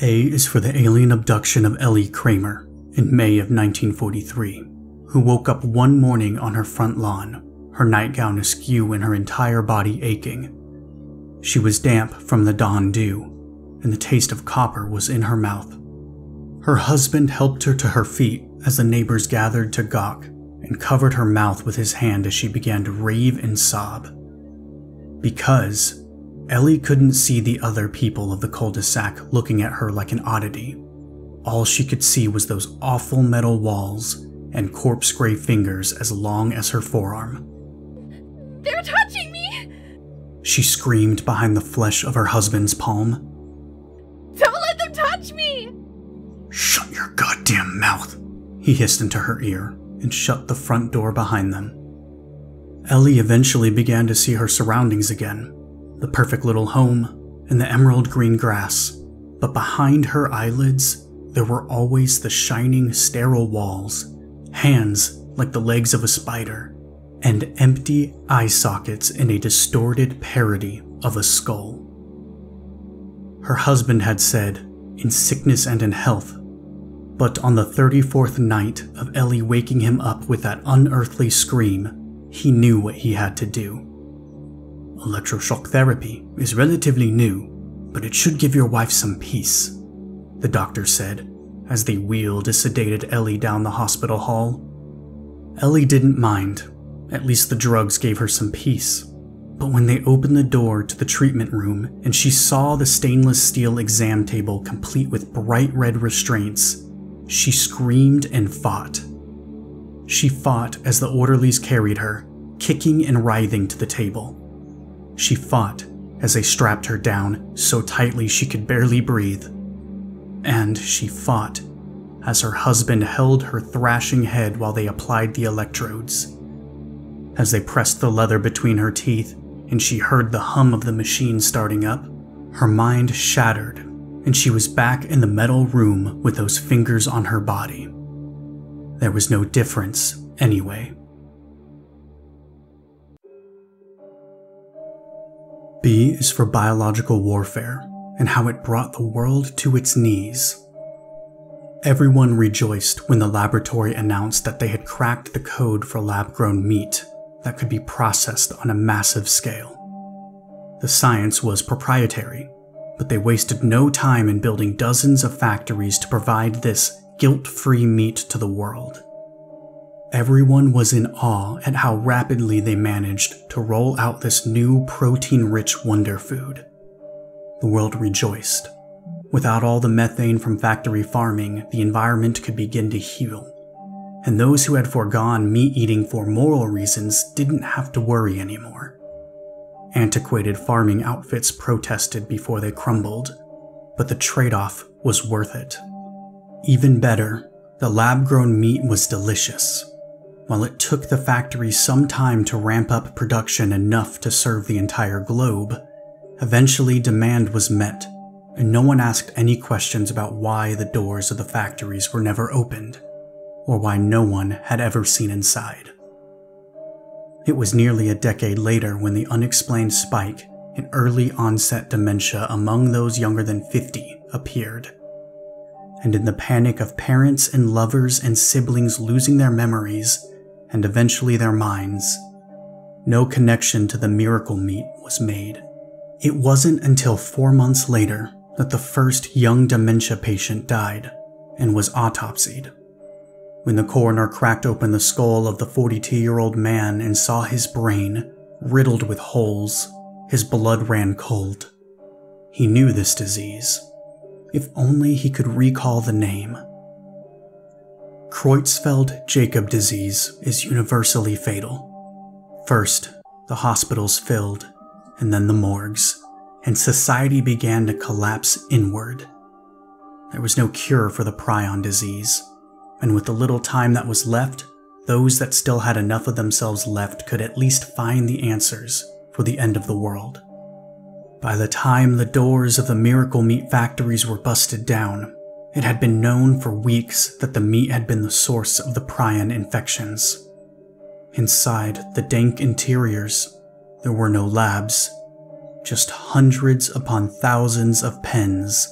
A is for the alien abduction of Ellie Kramer in May of 1943, who woke up one morning on her front lawn, her nightgown askew and her entire body aching. She was damp from the dawn dew, and the taste of copper was in her mouth. Her husband helped her to her feet as the neighbors gathered to gawk, and covered her mouth with his hand as she began to rave and sob. Because Ellie couldn't see the other people of the cul-de-sac looking at her like an oddity. All she could see was those awful metal walls and corpse-gray fingers as long as her forearm. "They're touching me!" she screamed behind the flesh of her husband's palm. "Don't let them touch me!" "Shut your goddamn mouth!" he hissed into her ear and shut the front door behind them. Ellie eventually began to see her surroundings again, the perfect little home and the emerald green grass, but behind her eyelids there were always the shining, sterile walls, hands like the legs of a spider, and empty eye sockets in a distorted parody of a skull. Her husband had said, "In sickness and in health," but on the 34th night of Ellie waking him up with that unearthly scream, he knew what he had to do. "Electroshock therapy is relatively new, but it should give your wife some peace," the doctor said, as they wheeled a sedated Ellie down the hospital hall. Ellie didn't mind, at least the drugs gave her some peace, but when they opened the door to the treatment room and she saw the stainless steel exam table complete with bright red restraints, she screamed and fought. She fought as the orderlies carried her, kicking and writhing to the table. She fought as they strapped her down so tightly she could barely breathe. And she fought as her husband held her thrashing head while they applied the electrodes. As they pressed the leather between her teeth and she heard the hum of the machine starting up, her mind shattered, and she was back in the metal room with those fingers on her body. There was no difference, anyway. B is for biological warfare and how it brought the world to its knees. Everyone rejoiced when the laboratory announced that they had cracked the code for lab-grown meat that could be processed on a massive scale. The science was proprietary, but they wasted no time in building dozens of factories to provide this guilt-free meat to the world. Everyone was in awe at how rapidly they managed to roll out this new protein-rich wonder food. The world rejoiced. Without all the methane from factory farming, the environment could begin to heal, and those who had forgone meat-eating for moral reasons didn't have to worry anymore. Antiquated farming outfits protested before they crumbled, but the trade-off was worth it. Even better, the lab-grown meat was delicious. While it took the factory some time to ramp up production enough to serve the entire globe, eventually demand was met, and no one asked any questions about why the doors of the factories were never opened, or why no one had ever seen inside. It was nearly a decade later when the unexplained spike in early onset dementia among those younger than 50 appeared. And in the panic of parents and lovers and siblings losing their memories and eventually their minds, no connection to the miracle meat was made. It wasn't until 4 months later that the first young dementia patient died and was autopsied. When the coroner cracked open the skull of the 42-year-old man and saw his brain riddled with holes, his blood ran cold. He knew this disease. If only he could recall the name. Creutzfeldt-Jakob disease is universally fatal. First, the hospitals filled, and then the morgues, and society began to collapse inward. There was no cure for the prion disease, and with the little time that was left, those that still had enough of themselves left could at least find the answers for the end of the world. By the time the doors of the miracle meat factories were busted down, it had been known for weeks that the meat had been the source of the prion infections. Inside the dank interiors, there were no labs, just hundreds upon thousands of pens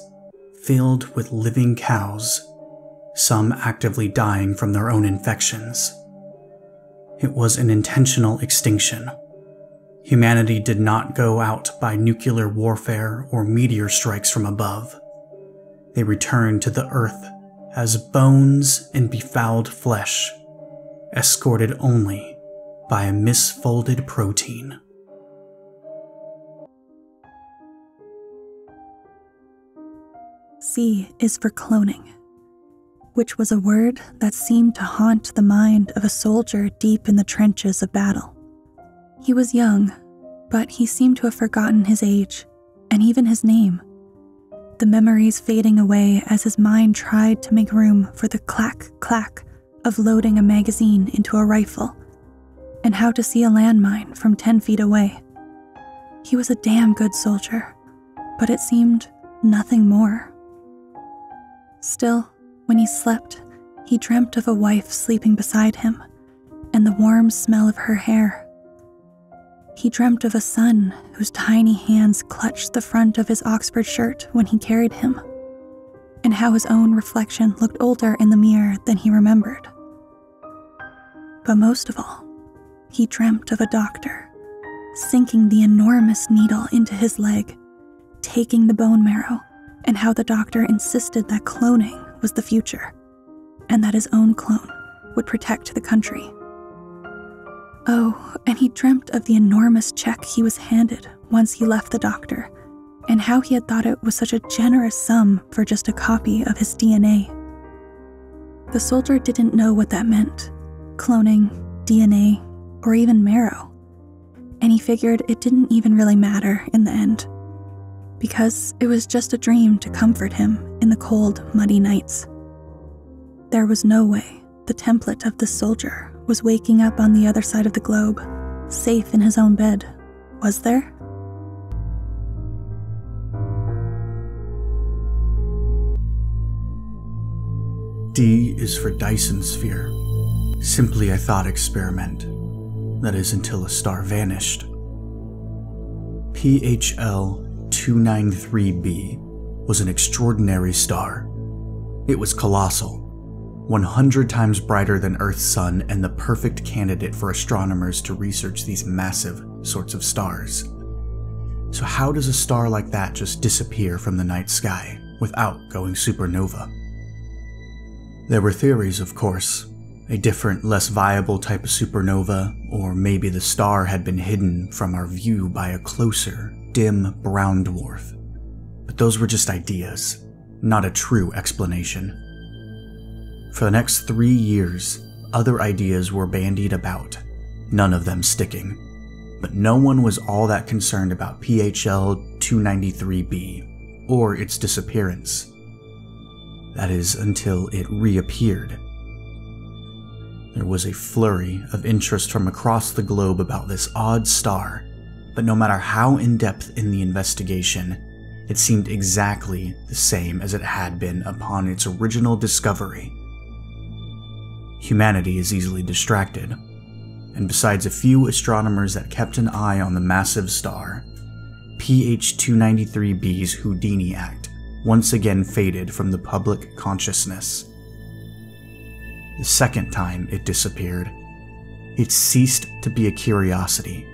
filled with living cows, some actively dying from their own infections. It was an intentional extinction. Humanity did not go out by nuclear warfare or meteor strikes from above. They returned to the Earth as bones and befouled flesh, escorted only by a misfolded protein. C is for cloning, which was a word that seemed to haunt the mind of a soldier deep in the trenches of battle. He was young, but he seemed to have forgotten his age, and even his name, the memories fading away as his mind tried to make room for the clack-clack of loading a magazine into a rifle, and how to see a landmine from 10 feet away. He was a damn good soldier, but it seemed nothing more. Still, when he slept, he dreamt of a wife sleeping beside him, and the warm smell of her hair. He dreamt of a son whose tiny hands clutched the front of his Oxford shirt when he carried him, and how his own reflection looked older in the mirror than he remembered. But most of all, he dreamt of a doctor, sinking the enormous needle into his leg, taking the bone marrow, and how the doctor insisted that cloning was the future, and that his own clone would protect the country. Oh, and he dreamt of the enormous check he was handed once he left the doctor, and how he had thought it was such a generous sum for just a copy of his DNA. The soldier didn't know what that meant, cloning, DNA, or even marrow, and he figured it didn't even really matter in the end, because it was just a dream to comfort him in the cold, muddy nights. There was no way the template of this soldier was waking up on the other side of the globe, safe in his own bed, was there? D is for Dyson Sphere, simply a thought experiment, that is until a star vanished. PHL 293B was an extraordinary star. It was colossal, 100 times brighter than Earth's sun, and the perfect candidate for astronomers to research these massive sorts of stars. So how does a star like that just disappear from the night sky without going supernova? There were theories, of course. A different, less viable type of supernova, or maybe the star had been hidden from our view by a closer, dim brown dwarf. But those were just ideas, not a true explanation. For the next 3 years, other ideas were bandied about, none of them sticking, but no one was all that concerned about PHL 293B or its disappearance. That is, until it reappeared. There was a flurry of interest from across the globe about this odd star, but no matter how in-depth in the investigation, it seemed exactly the same as it had been upon its original discovery. Humanity is easily distracted, and besides a few astronomers that kept an eye on the massive star, PH 293B's Houdini Act once again faded from the public consciousness. The second time it disappeared, it ceased to be a curiosity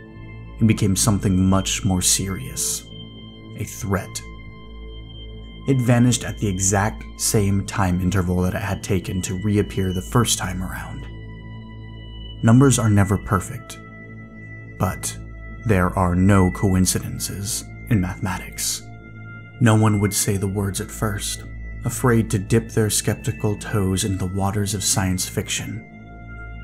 and became something much more serious, a threat. It vanished at the exact same time interval that it had taken to reappear the first time around. Numbers are never perfect, but there are no coincidences in mathematics. No one would say the words at first, afraid to dip their skeptical toes in the waters of science fiction,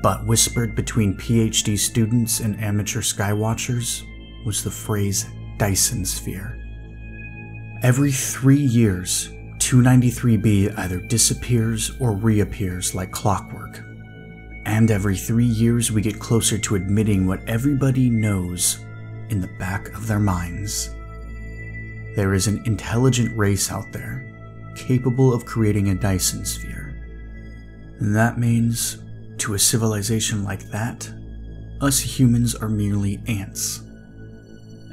but whispered between PhD students and amateur skywatchers was the phrase Dyson Sphere. Every 3 years, 293B either disappears or reappears like clockwork. And every 3 years we get closer to admitting what everybody knows in the back of their minds. There is an intelligent race out there, capable of creating a Dyson Sphere. And that means, to a civilization like that, us humans are merely ants.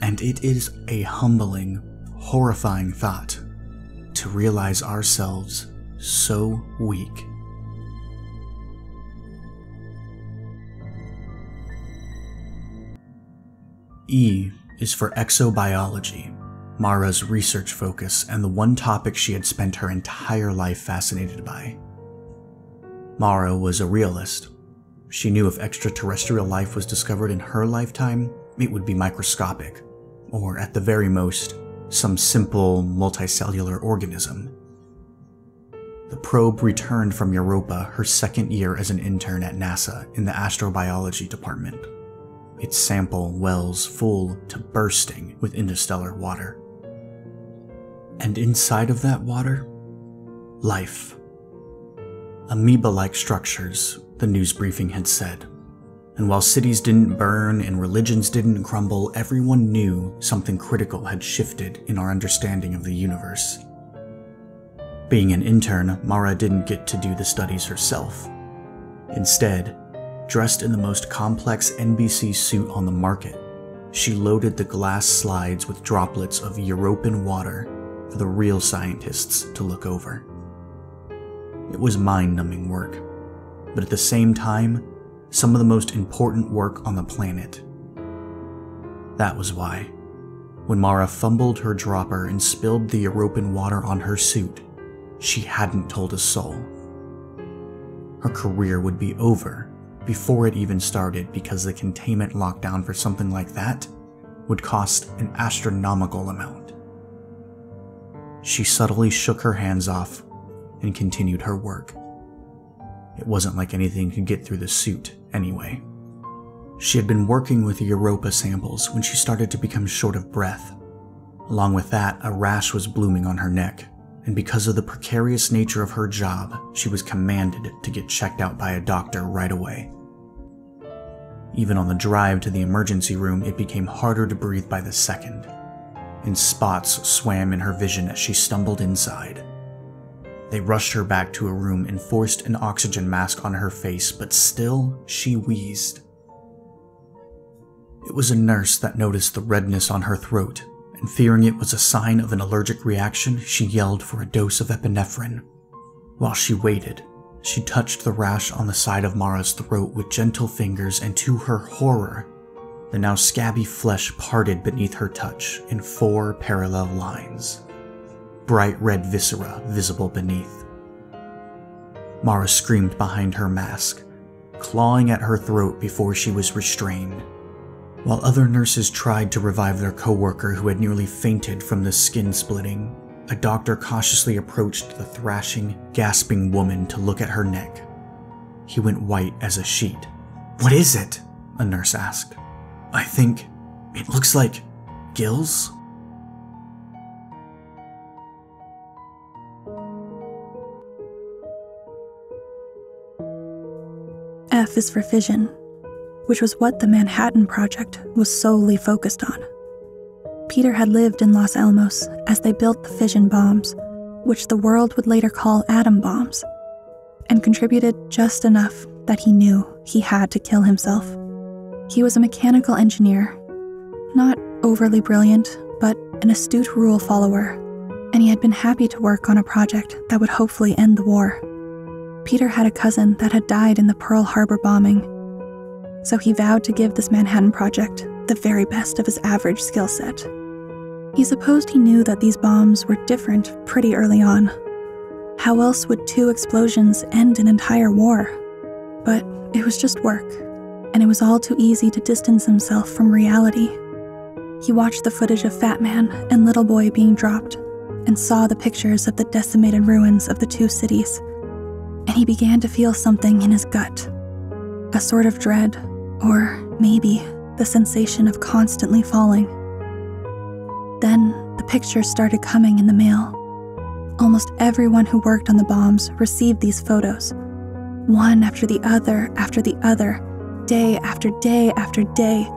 And it is a humbling, horrifying thought to realize ourselves so weak. E is for exobiology, Mara's research focus and the one topic she had spent her entire life fascinated by. Mara was a realist. She knew if extraterrestrial life was discovered in her lifetime, it would be microscopic, or at the very most, some simple multicellular organism. The probe returned from Europa her second year as an intern at NASA in the astrobiology department, its sample wells full to bursting with interstellar water. And inside of that water, life. Amoeba-like structures, the news briefing had said. And while cities didn't burn and religions didn't crumble, everyone knew something critical had shifted in our understanding of the universe. Being an intern, Mara didn't get to do the studies herself. Instead, dressed in the most complex NBC suit on the market, she loaded the glass slides with droplets of Europan water for the real scientists to look over. It was mind-numbing work, but at the same time, some of the most important work on the planet. That was why, when Mara fumbled her dropper and spilled the Europan water on her suit, she hadn't told a soul. Her career would be over before it even started, because the containment lockdown for something like that would cost an astronomical amount. She subtly shook her hands off and continued her work. It wasn't like anything could get through the suit, anyway. She had been working with the Europa samples when she started to become short of breath. Along with that, a rash was blooming on her neck, and because of the precarious nature of her job, she was commanded to get checked out by a doctor right away. Even on the drive to the emergency room, it became harder to breathe by the second, and spots swam in her vision as she stumbled inside. They rushed her back to a room and forced an oxygen mask on her face, but still, she wheezed. It was a nurse that noticed the redness on her throat, and fearing it was a sign of an allergic reaction, she yelled for a dose of epinephrine. While she waited, she touched the rash on the side of Mara's throat with gentle fingers, and to her horror, the now scabby flesh parted beneath her touch in 4 parallel lines. Bright red viscera visible beneath. Mara screamed behind her mask, clawing at her throat before she was restrained. While other nurses tried to revive their coworker who had nearly fainted from the skin splitting, a doctor cautiously approached the thrashing, gasping woman to look at her neck. He went white as a sheet. "What is it?" a nurse asked. "I think it looks like gills." F is for fission, which was what the Manhattan Project was solely focused on. Peter had lived in Los Alamos as they built the fission bombs, which the world would later call atom bombs, and contributed just enough that he knew he had to kill himself. He was a mechanical engineer, not overly brilliant, but an astute rule follower, and he had been happy to work on a project that would hopefully end the war. Peter had a cousin that had died in the Pearl Harbor bombing, so he vowed to give this Manhattan Project the very best of his average skill set. He supposed he knew that these bombs were different pretty early on. How else would 2 explosions end an entire war? But it was just work, and it was all too easy to distance himself from reality. He watched the footage of Fat Man and Little Boy being dropped, and saw the pictures of the decimated ruins of the 2 cities. And he began to feel something in his gut, a sort of dread, or maybe the sensation of constantly falling. Then the pictures started coming in the mail. Almost everyone who worked on the bombs received these photos, one after the other, day after day after day.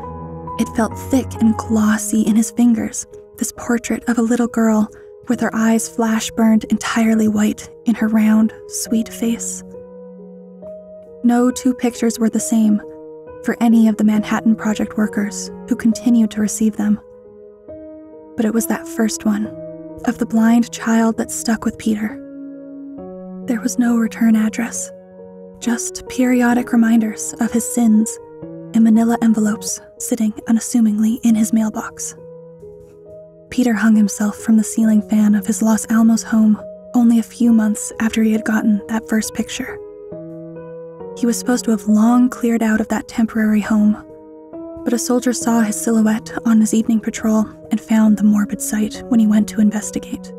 It felt thick and glossy in his fingers, this portrait of a little girl with her eyes flash-burned entirely white in her round, sweet face. No 2 pictures were the same for any of the Manhattan Project workers who continued to receive them. But it was that first one, of the blind child that stuck with Peter. There was no return address, just periodic reminders of his sins in manila envelopes sitting unassumingly in his mailbox. Peter hung himself from the ceiling fan of his Los Alamos home only a few months after he had gotten that first picture. He was supposed to have long cleared out of that temporary home, but a soldier saw his silhouette on his evening patrol and found the morbid sight when he went to investigate.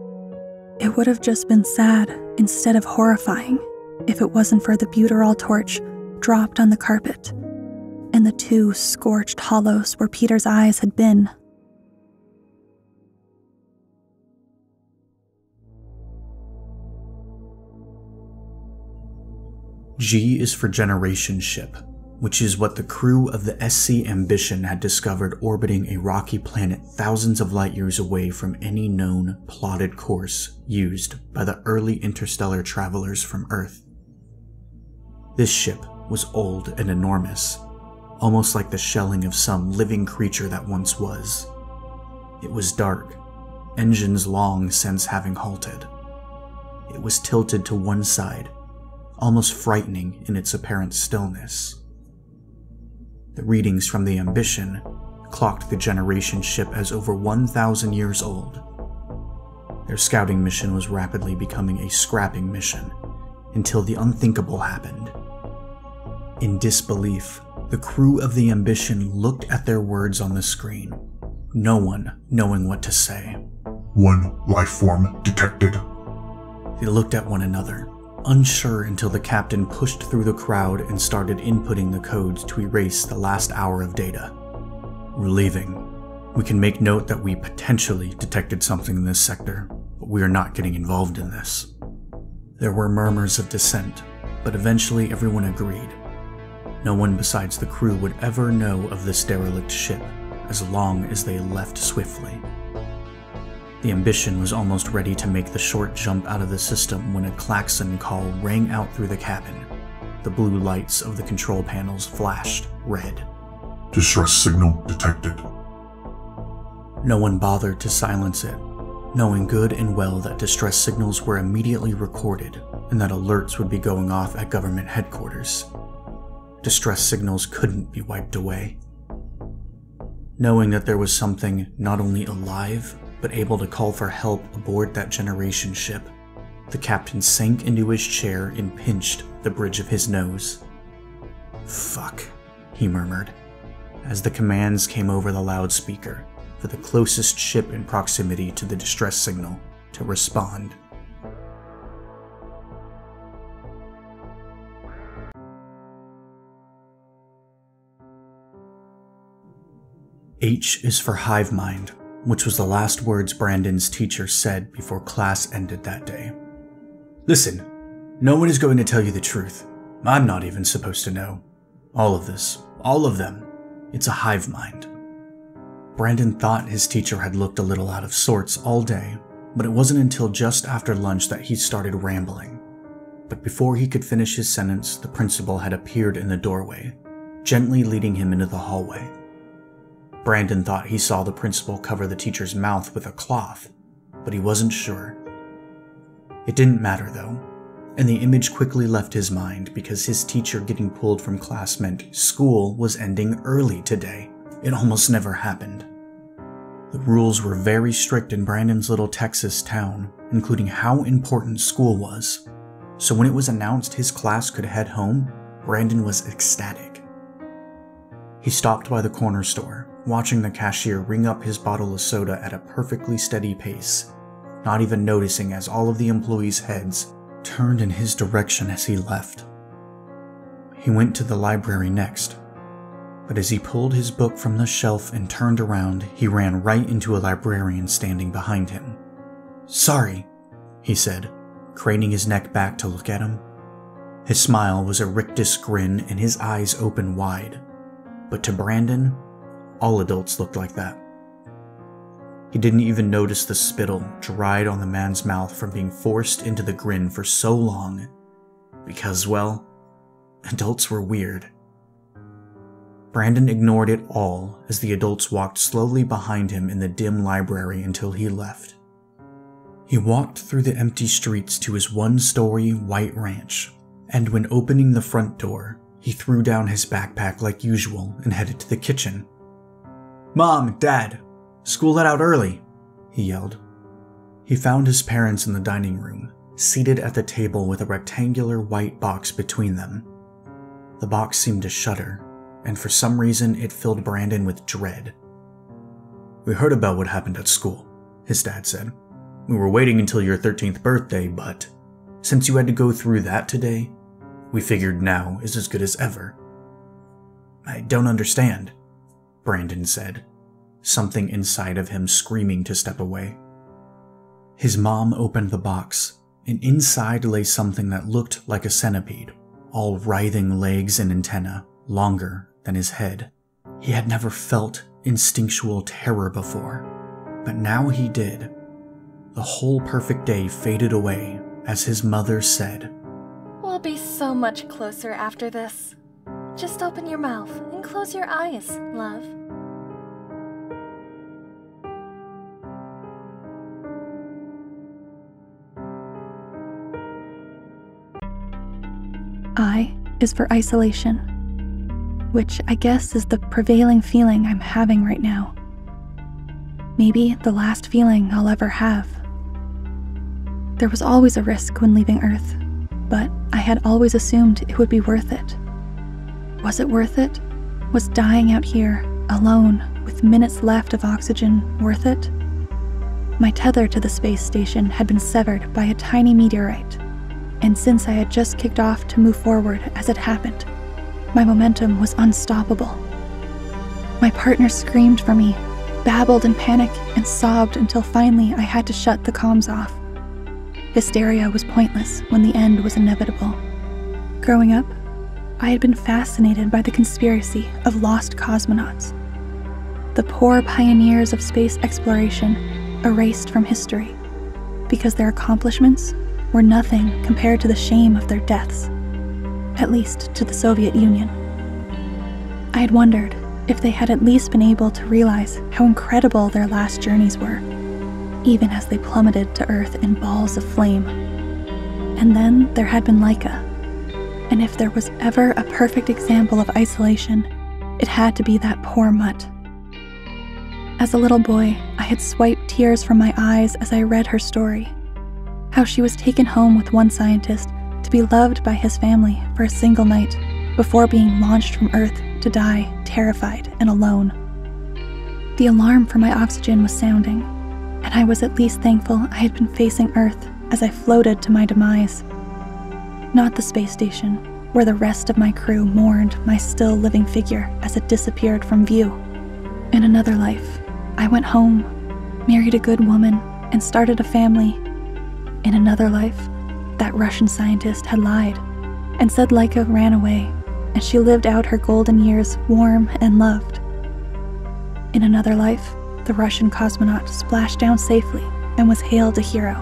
It would have just been sad instead of horrifying if it wasn't for the buterol torch dropped on the carpet and the two scorched hollows where Peter's eyes had been. G is for generation ship, which is what the crew of the SC Ambition had discovered orbiting a rocky planet thousands of light years away from any known plotted course used by the early interstellar travelers from Earth. This ship was old and enormous, almost like the shelling of some living creature that once was. It was dark, engines long since having halted. It was tilted to one side, almost frightening in its apparent stillness. The readings from the Ambition clocked the generation ship as over 1,000 years old. Their scouting mission was rapidly becoming a scrapping mission, until the unthinkable happened. In disbelief, the crew of the Ambition looked at their words on the screen, no one knowing what to say. "One life form detected." They looked at one another, unsure, until the captain pushed through the crowd and started inputting the codes to erase the last hour of data. "We're leaving. We can make note that we potentially detected something in this sector, but we are not getting involved in this." There were murmurs of dissent, but eventually everyone agreed. No one besides the crew would ever know of this derelict ship, as long as they left swiftly. The Ambition was almost ready to make the short jump out of the system when a klaxon call rang out through the cabin. The blue lights of the control panels flashed red. "Distress signal detected." No one bothered to silence it, knowing good and well that distress signals were immediately recorded and that alerts would be going off at government headquarters. Distress signals couldn't be wiped away. Knowing that there was something not only alive, but able to call for help aboard that generation ship, the captain sank into his chair and pinched the bridge of his nose. "Fuck," he murmured, as the commands came over the loudspeaker for the closest ship in proximity to the distress signal to respond. H is for hive mind, which was the last words Brandon's teacher said before class ended that day. "Listen, no one is going to tell you the truth. I'm not even supposed to know. All of this, all of them, it's a hive mind." Brandon thought his teacher had looked a little out of sorts all day, but it wasn't until just after lunch that he started rambling. But before he could finish his sentence, the principal had appeared in the doorway, gently leading him into the hallway. Brandon thought he saw the principal cover the teacher's mouth with a cloth, but he wasn't sure. It didn't matter though, and the image quickly left his mind because his teacher getting pulled from class meant school was ending early today. It almost never happened. The rules were very strict in Brandon's little Texas town, including how important school was. So when it was announced his class could head home, Brandon was ecstatic. He stopped by the corner store, watching the cashier ring up his bottle of soda at a perfectly steady pace, not even noticing as all of the employees' heads turned in his direction as he left. He went to the library next, but as he pulled his book from the shelf and turned around, he ran right into a librarian standing behind him. "Sorry," he said, craning his neck back to look at him. His smile was a rictus grin and his eyes open wide, but to Brandon, all adults looked like that. He didn't even notice the spittle dried on the man's mouth from being forced into the grin for so long, because, well, adults were weird. Brandon ignored it all as the adults walked slowly behind him in the dim library until he left. He walked through the empty streets to his one-story white ranch, and when opening the front door, he threw down his backpack like usual and headed to the kitchen. "Mom, Dad, school let out early," he yelled. He found his parents in the dining room, seated at the table with a rectangular white box between them. The box seemed to shudder, and for some reason it filled Brandon with dread. "We heard about what happened at school," his dad said. "We were waiting until your 13th birthday, but since you had to go through that today, we figured now is as good as ever." "I don't understand," Brandon said, something inside of him screaming to step away. His mom opened the box, and inside lay something that looked like a centipede, all writhing legs and antennae, longer than his head. He had never felt instinctual terror before, but now he did. The whole perfect day faded away as his mother said, "We'll be so much closer after this. Just open your mouth and close your eyes, love." I is for isolation, which I guess is the prevailing feeling I'm having right now. Maybe the last feeling I'll ever have. There was always a risk when leaving Earth, but I had always assumed it would be worth it. Was it worth it? Was dying out here, alone, with minutes left of oxygen, worth it? My tether to the space station had been severed by a tiny meteorite, and since I had just kicked off to move forward as it happened, my momentum was unstoppable. My partner screamed for me, babbled in panic, and sobbed until finally I had to shut the comms off. Hysteria was pointless when the end was inevitable. Growing up, I had been fascinated by the conspiracy of lost cosmonauts, the poor pioneers of space exploration erased from history because their accomplishments were nothing compared to the shame of their deaths, at least to the Soviet Union. I had wondered if they had at least been able to realize how incredible their last journeys were, even as they plummeted to Earth in balls of flame. And then there had been Laika, and if there was ever a perfect example of isolation, it had to be that poor mutt. As a little boy, I had swiped tears from my eyes as I read her story, how she was taken home with one scientist to be loved by his family for a single night before being launched from Earth to die terrified and alone. The alarm for my oxygen was sounding, and I was at least thankful I had been facing Earth as I floated to my demise. Not the space station, where the rest of my crew mourned my still living figure as it disappeared from view. In another life, I went home, married a good woman, and started a family. In another life, that Russian scientist had lied and said Laika ran away, and she lived out her golden years warm and loved. In another life, the Russian cosmonaut splashed down safely and was hailed a hero.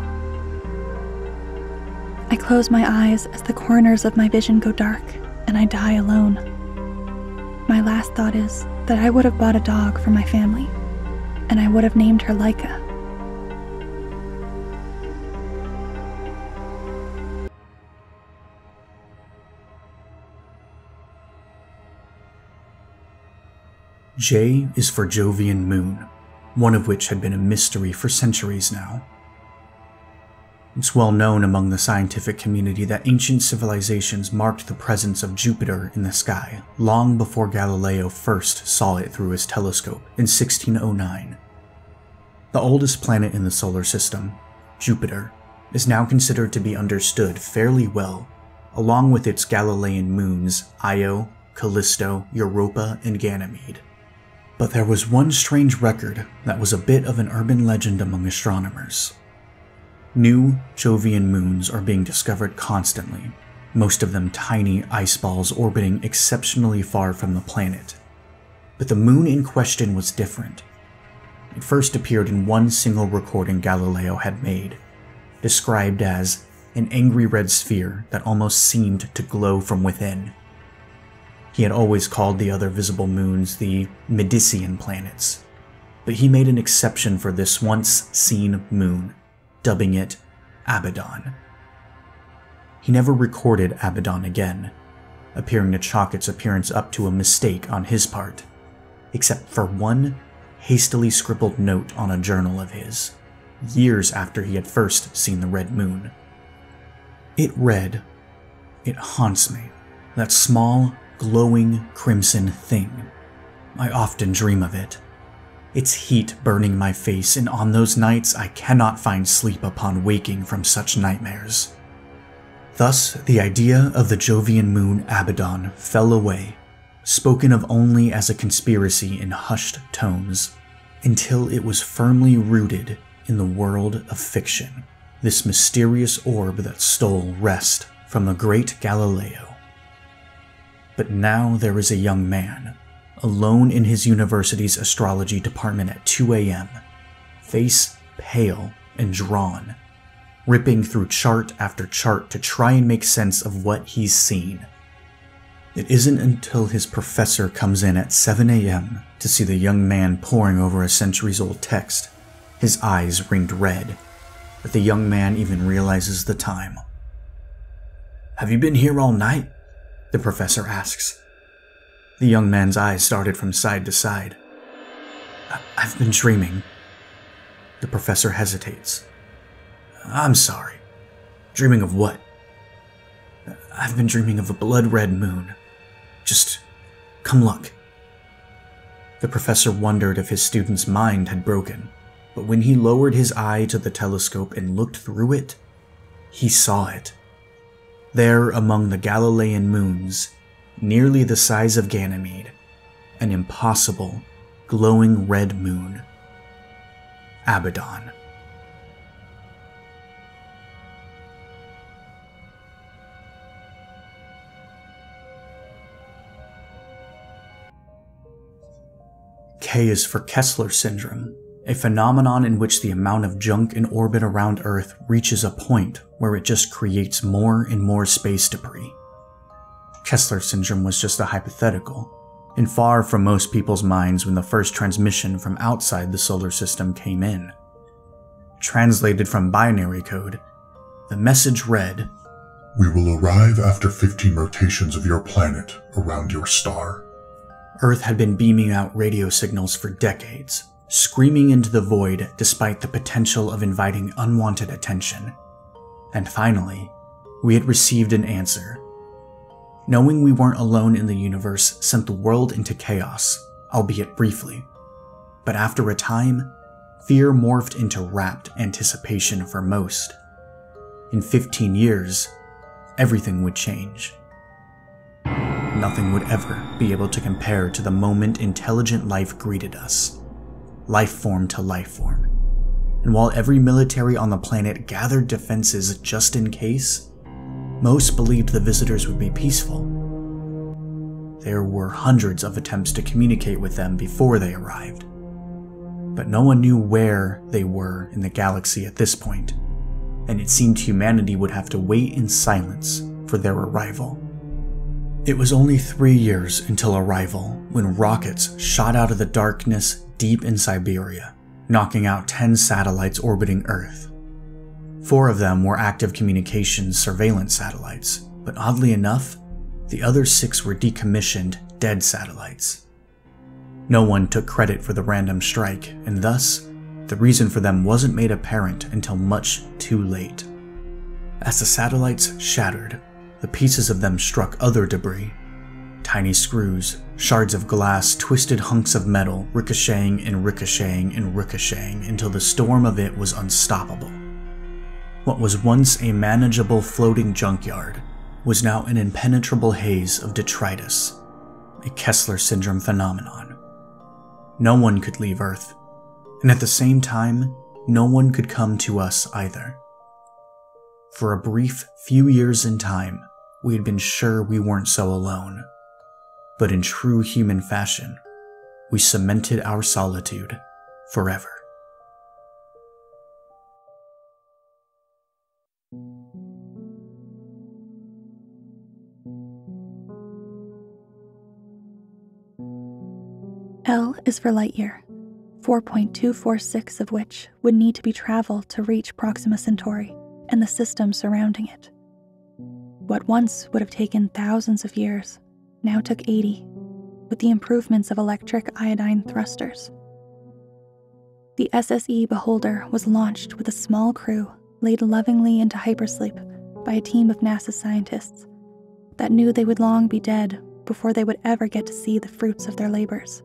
I close my eyes as the corners of my vision go dark and I die alone. My last thought is that I would have bought a dog for my family, and I would have named her Laika. J is for Jovian moon, one of which had been a mystery for centuries now. It's well known among the scientific community that ancient civilizations marked the presence of Jupiter in the sky long before Galileo first saw it through his telescope in 1609. The oldest planet in the solar system, Jupiter, is now considered to be understood fairly well, along with its Galilean moons Io, Callisto, Europa, and Ganymede. But there was one strange record that was a bit of an urban legend among astronomers. New Jovian moons are being discovered constantly, most of them tiny ice balls orbiting exceptionally far from the planet. But the moon in question was different. It first appeared in one single recording Galileo had made, described as an angry red sphere that almost seemed to glow from within. He had always called the other visible moons the Medicean planets, but he made an exception for this once-seen moon, dubbing it Abaddon. He never recorded Abaddon again, appearing to chalk its appearance up to a mistake on his part, except for one hastily scribbled note on a journal of his, years after he had first seen the red moon. It read, "It haunts me, that small, glowing, crimson thing. I often dream of it. Its heat burning my face, and on those nights I cannot find sleep upon waking from such nightmares." Thus, the idea of the Jovian moon Abaddon fell away, spoken of only as a conspiracy in hushed tones, until it was firmly rooted in the world of fiction, this mysterious orb that stole rest from the great Galileo. But now there is a young man, alone in his university's astrology department at 2 a.m., face pale and drawn, ripping through chart after chart to try and make sense of what he's seen. It isn't until his professor comes in at 7 a.m. to see the young man poring over a centuries-old text, his eyes ringed red, that the young man even realizes the time. "Have you been here all night?" the professor asks. The young man's eyes started from side to side. "I've been dreaming." The professor hesitates. "I'm sorry. Dreaming of what?" "I've been dreaming of a blood-red moon. Just come look." The professor wondered if his student's mind had broken, but when he lowered his eye to the telescope and looked through it, he saw it. There, among the Galilean moons, nearly the size of Ganymede, an impossible, glowing red moon. Abaddon. K is for Kessler syndrome, a phenomenon in which the amount of junk in orbit around Earth reaches a point where it just creates more and more space debris. Kessler syndrome was just a hypothetical, and far from most people's minds when the first transmission from outside the solar system came in. Translated from binary code, the message read, "We will arrive after 15 rotations of your planet around your star." Earth had been beaming out radio signals for decades, screaming into the void despite the potential of inviting unwanted attention. And finally, we had received an answer. Knowing we weren't alone in the universe sent the world into chaos, albeit briefly. But after a time, fear morphed into rapt anticipation for most. In 15 years, everything would change. Nothing would ever be able to compare to the moment intelligent life greeted us, life form to life form. And while every military on the planet gathered defenses just in case, most believed the visitors would be peaceful. There were hundreds of attempts to communicate with them before they arrived, but no one knew where they were in the galaxy at this point, and it seemed humanity would have to wait in silence for their arrival. It was only 3 years until arrival when rockets shot out of the darkness deep in Siberia, knocking out 10 satellites orbiting Earth. 4 of them were active communications surveillance satellites, but oddly enough, the other 6 were decommissioned dead satellites. No one took credit for the random strike, and thus, the reason for them wasn't made apparent until much too late. As the satellites shattered, the pieces of them struck other debris. Tiny screws, shards of glass, twisted hunks of metal, ricocheting and ricocheting and ricocheting until the storm of it was unstoppable. What was once a manageable floating junkyard was now an impenetrable haze of detritus, a Kessler syndrome phenomenon. No one could leave Earth, and at the same time, no one could come to us either. For a brief few years in time, we had been sure we weren't so alone. But in true human fashion, we cemented our solitude forever. L is for light year, 4.246 of which would need to be traveled to reach Proxima Centauri and the system surrounding it. What once would have taken thousands of years now took 80, with the improvements of electric iodine thrusters. The SSE Beholder was launched with a small crew laid lovingly into hypersleep by a team of NASA scientists that knew they would long be dead before they would ever get to see the fruits of their labors.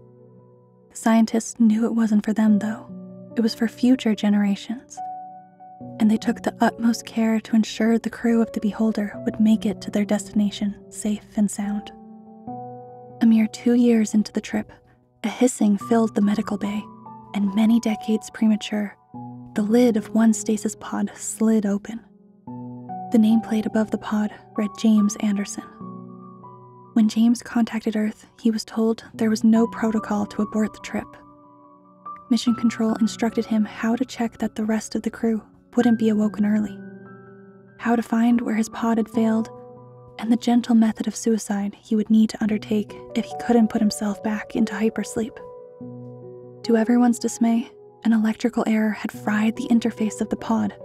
The scientists knew it wasn't for them, though. It was for future generations. And they took the utmost care to ensure the crew of the Beholder would make it to their destination safe and sound. A mere 2 years into the trip, a hissing filled the medical bay, and many decades premature, the lid of one stasis pod slid open. The nameplate above the pod read James Anderson. When James contacted Earth, he was told there was no protocol to abort the trip. Mission Control instructed him how to check that the rest of the crew wouldn't be awoken early, how to find where his pod had failed, and the gentle method of suicide he would need to undertake if he couldn't put himself back into hypersleep. To everyone's dismay, an electrical error had fried the interface of the pod.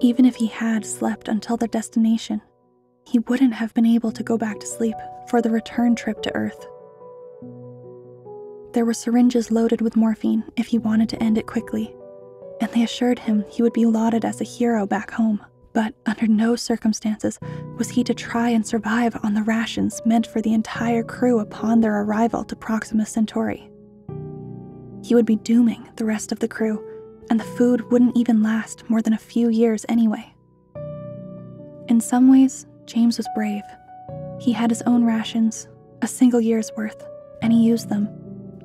Even if he had slept until their destination, he wouldn't have been able to go back to sleep for the return trip to Earth. There were syringes loaded with morphine if he wanted to end it quickly, and they assured him he would be lauded as a hero back home. But under no circumstances was he to try and survive on the rations meant for the entire crew upon their arrival to Proxima Centauri. He would be dooming the rest of the crew, and the food wouldn't even last more than a few years anyway. In some ways, James was brave. He had his own rations, a single year's worth, and he used them,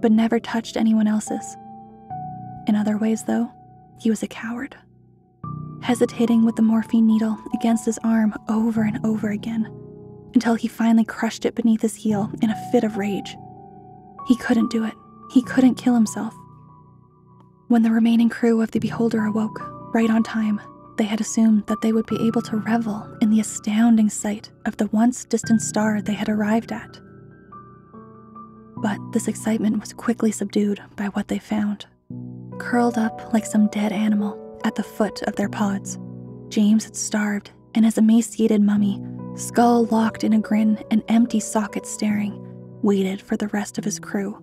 but never touched anyone else's. In other ways, though, he was a coward, hesitating with the morphine needle against his arm over and over again, until he finally crushed it beneath his heel in a fit of rage. He couldn't do it. He couldn't kill himself. When the remaining crew of the Beholder awoke, right on time, they had assumed that they would be able to revel in the astounding sight of the once distant star they had arrived at. But this excitement was quickly subdued by what they found. Curled up like some dead animal at the foot of their pods, James had starved, and his emaciated mummy, skull locked in a grin and empty socket staring, waited for the rest of his crew,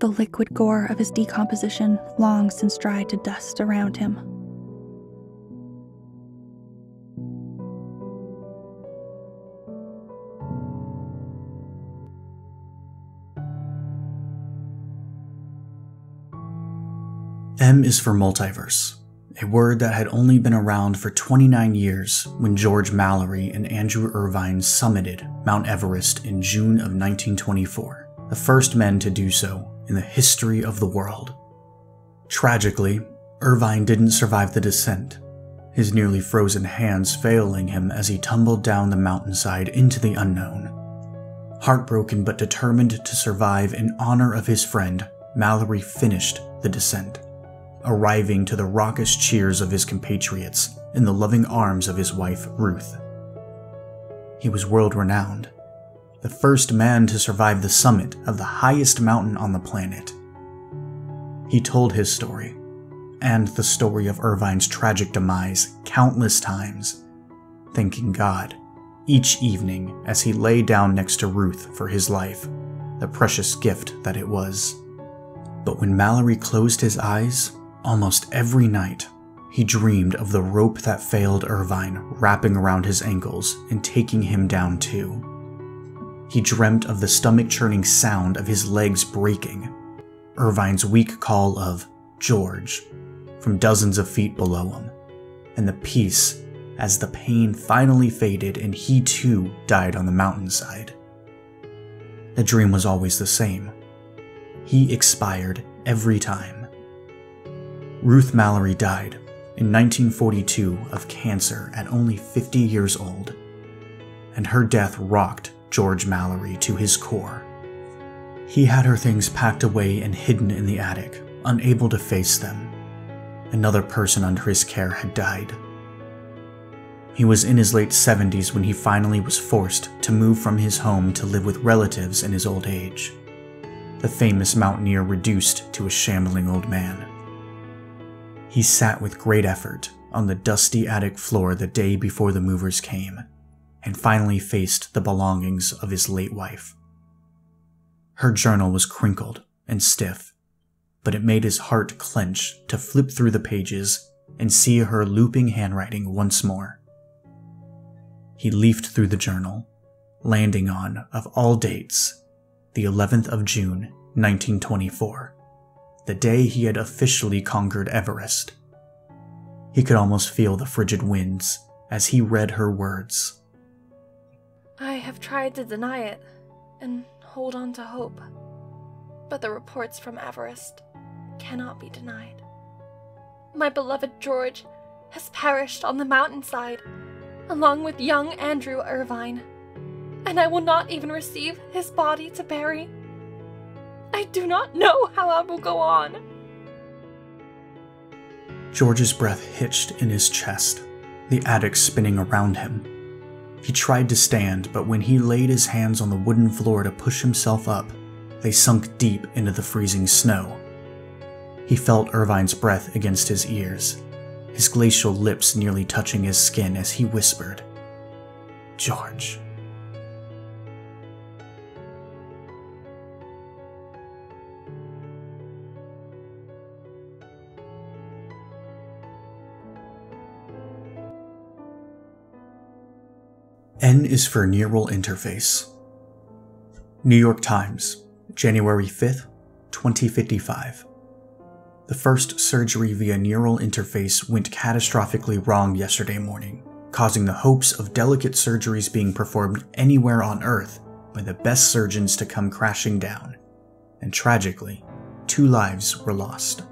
the liquid gore of his decomposition long since dried to dust around him. M is for multiverse, a word that had only been around for 29 years when George Mallory and Andrew Irvine summited Mount Everest in June of 1924, the first men to do so in the history of the world. Tragically, Irvine didn't survive the descent, his nearly frozen hands failing him as he tumbled down the mountainside into the unknown. Heartbroken but determined to survive in honor of his friend, Mallory finished the descent, arriving to the raucous cheers of his compatriots in the loving arms of his wife, Ruth. He was world-renowned, the first man to survive the summit of the highest mountain on the planet. He told his story, and the story of Irvine's tragic demise, countless times, thanking God each evening as he lay down next to Ruth for his life, the precious gift that it was. But when Mallory closed his eyes, almost every night, he dreamed of the rope that failed Irvine wrapping around his ankles and taking him down too. He dreamt of the stomach-churning sound of his legs breaking, Irvine's weak call of George from dozens of feet below him, and the peace as the pain finally faded and he too died on the mountainside. The dream was always the same. He expired every time. Ruth Mallory died in 1942 of cancer at only 50 years old, and her death rocked George Mallory to his core. He had her things packed away and hidden in the attic, unable to face them. Another person under his care had died. He was in his late 70s when he finally was forced to move from his home to live with relatives in his old age. the famous mountaineer reduced to a shambling old man. He sat with great effort on the dusty attic floor the day before the movers came, and finally faced the belongings of his late wife. Her journal was crinkled and stiff, but it made his heart clench to flip through the pages and see her looping handwriting once more. He leafed through the journal, landing on, of all dates, the 11th of June, 1924, the day he had officially conquered Everest. He could almost feel the frigid winds as he read her words. I have tried to deny it and hold on to hope, but the reports from Everest cannot be denied. My beloved George has perished on the mountainside, along with young Andrew Irvine, and I will not even receive his body to bury. I do not know how I will go on. George's breath hitched in his chest, the attic spinning around him. He tried to stand, but when he laid his hands on the wooden floor to push himself up, they sunk deep into the freezing snow. He felt Irvine's breath against his ears, his glacial lips nearly touching his skin as he whispered, "George." N is for Neural Interface. New York Times, January 5th, 2055. The first surgery via neural interface went catastrophically wrong yesterday morning, causing the hopes of delicate surgeries being performed anywhere on Earth by the best surgeons to come crashing down, and tragically, 2 lives were lost.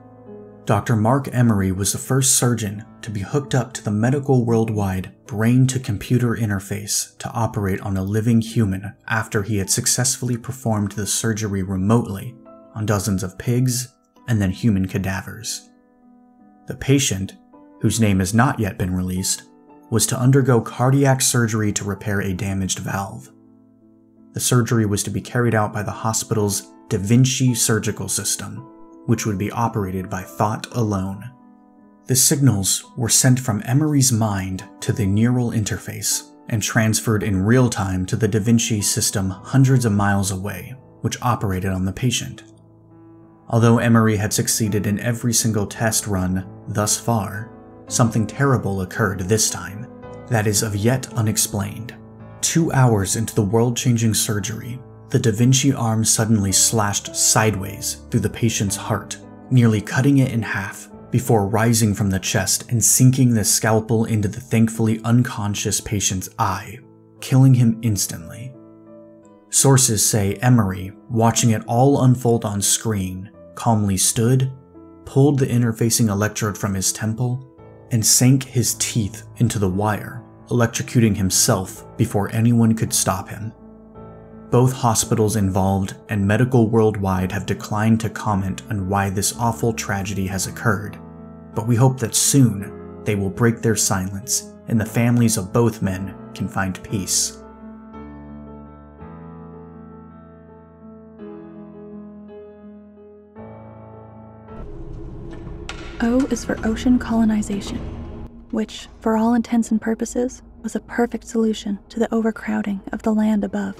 Dr. Mark Emery was the first surgeon to be hooked up to the medical worldwide brain-to-computer interface to operate on a living human after he had successfully performed the surgery remotely on dozens of pigs and then human cadavers. The patient, whose name has not yet been released, was to undergo cardiac surgery to repair a damaged valve. The surgery was to be carried out by the hospital's Da Vinci surgical system, which would be operated by thought alone. The signals were sent from Emery's mind to the neural interface and transferred in real time to the Da Vinci system hundreds of miles away, which operated on the patient. Although Emery had succeeded in every single test run thus far, something terrible occurred this time that is of yet unexplained. 2 hours into the world-changing surgery, the Da Vinci arm suddenly slashed sideways through the patient's heart, nearly cutting it in half, before rising from the chest and sinking the scalpel into the thankfully unconscious patient's eye, killing him instantly. Sources say Emery, watching it all unfold on screen, calmly stood, pulled the interfacing electrode from his temple, and sank his teeth into the wire, electrocuting himself before anyone could stop him. Both hospitals involved and medical worldwide have declined to comment on why this awful tragedy has occurred, but we hope that soon they will break their silence and the families of both men can find peace. O is for ocean colonization, which, for all intents and purposes, was a perfect solution to the overcrowding of the land above.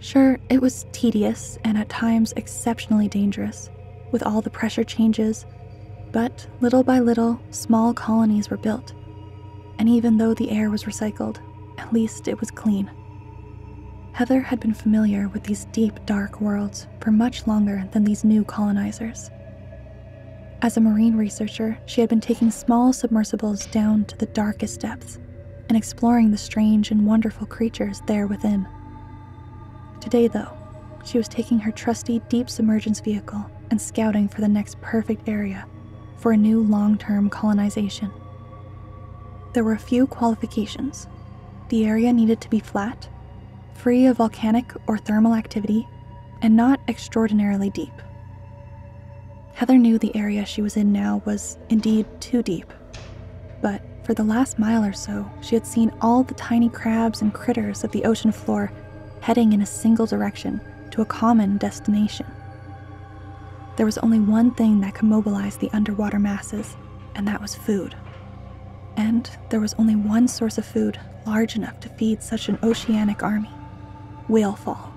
Sure, it was tedious and at times exceptionally dangerous, with all the pressure changes, but little by little, small colonies were built. And even though the air was recycled, at least it was clean. Heather had been familiar with these deep, dark worlds for much longer than these new colonizers. As a marine researcher, she had been taking small submersibles down to the darkest depths and exploring the strange and wonderful creatures there within. Today, though, she was taking her trusty deep submergence vehicle and scouting for the next perfect area for a new long-term colonization. There were a few qualifications. The area needed to be flat, free of volcanic or thermal activity, and not extraordinarily deep. Heather knew the area she was in now was indeed too deep, but for the last mile or so, she had seen all the tiny crabs and critters of the ocean floor heading in a single direction to a common destination. There was only one thing that could mobilize the underwater masses, and that was food. And there was only one source of food large enough to feed such an oceanic army: whale fall.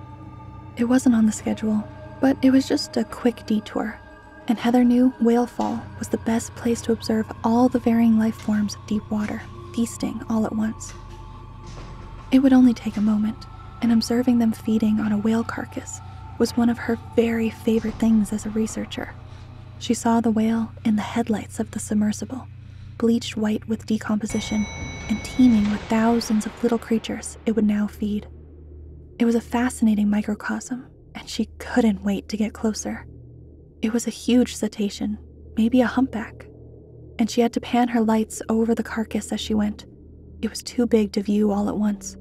It wasn't on the schedule, but it was just a quick detour, and Heather knew whale fall was the best place to observe all the varying life forms of deep water, feasting all at once. It would only take a moment, and observing them feeding on a whale carcass was one of her very favorite things as a researcher. She saw the whale in the headlights of the submersible, bleached white with decomposition and teeming with thousands of little creatures it would now feed. It was a fascinating microcosm, and she couldn't wait to get closer. It was a huge cetacean, maybe a humpback, and she had to pan her lights over the carcass as she went. It was too big to view all at once.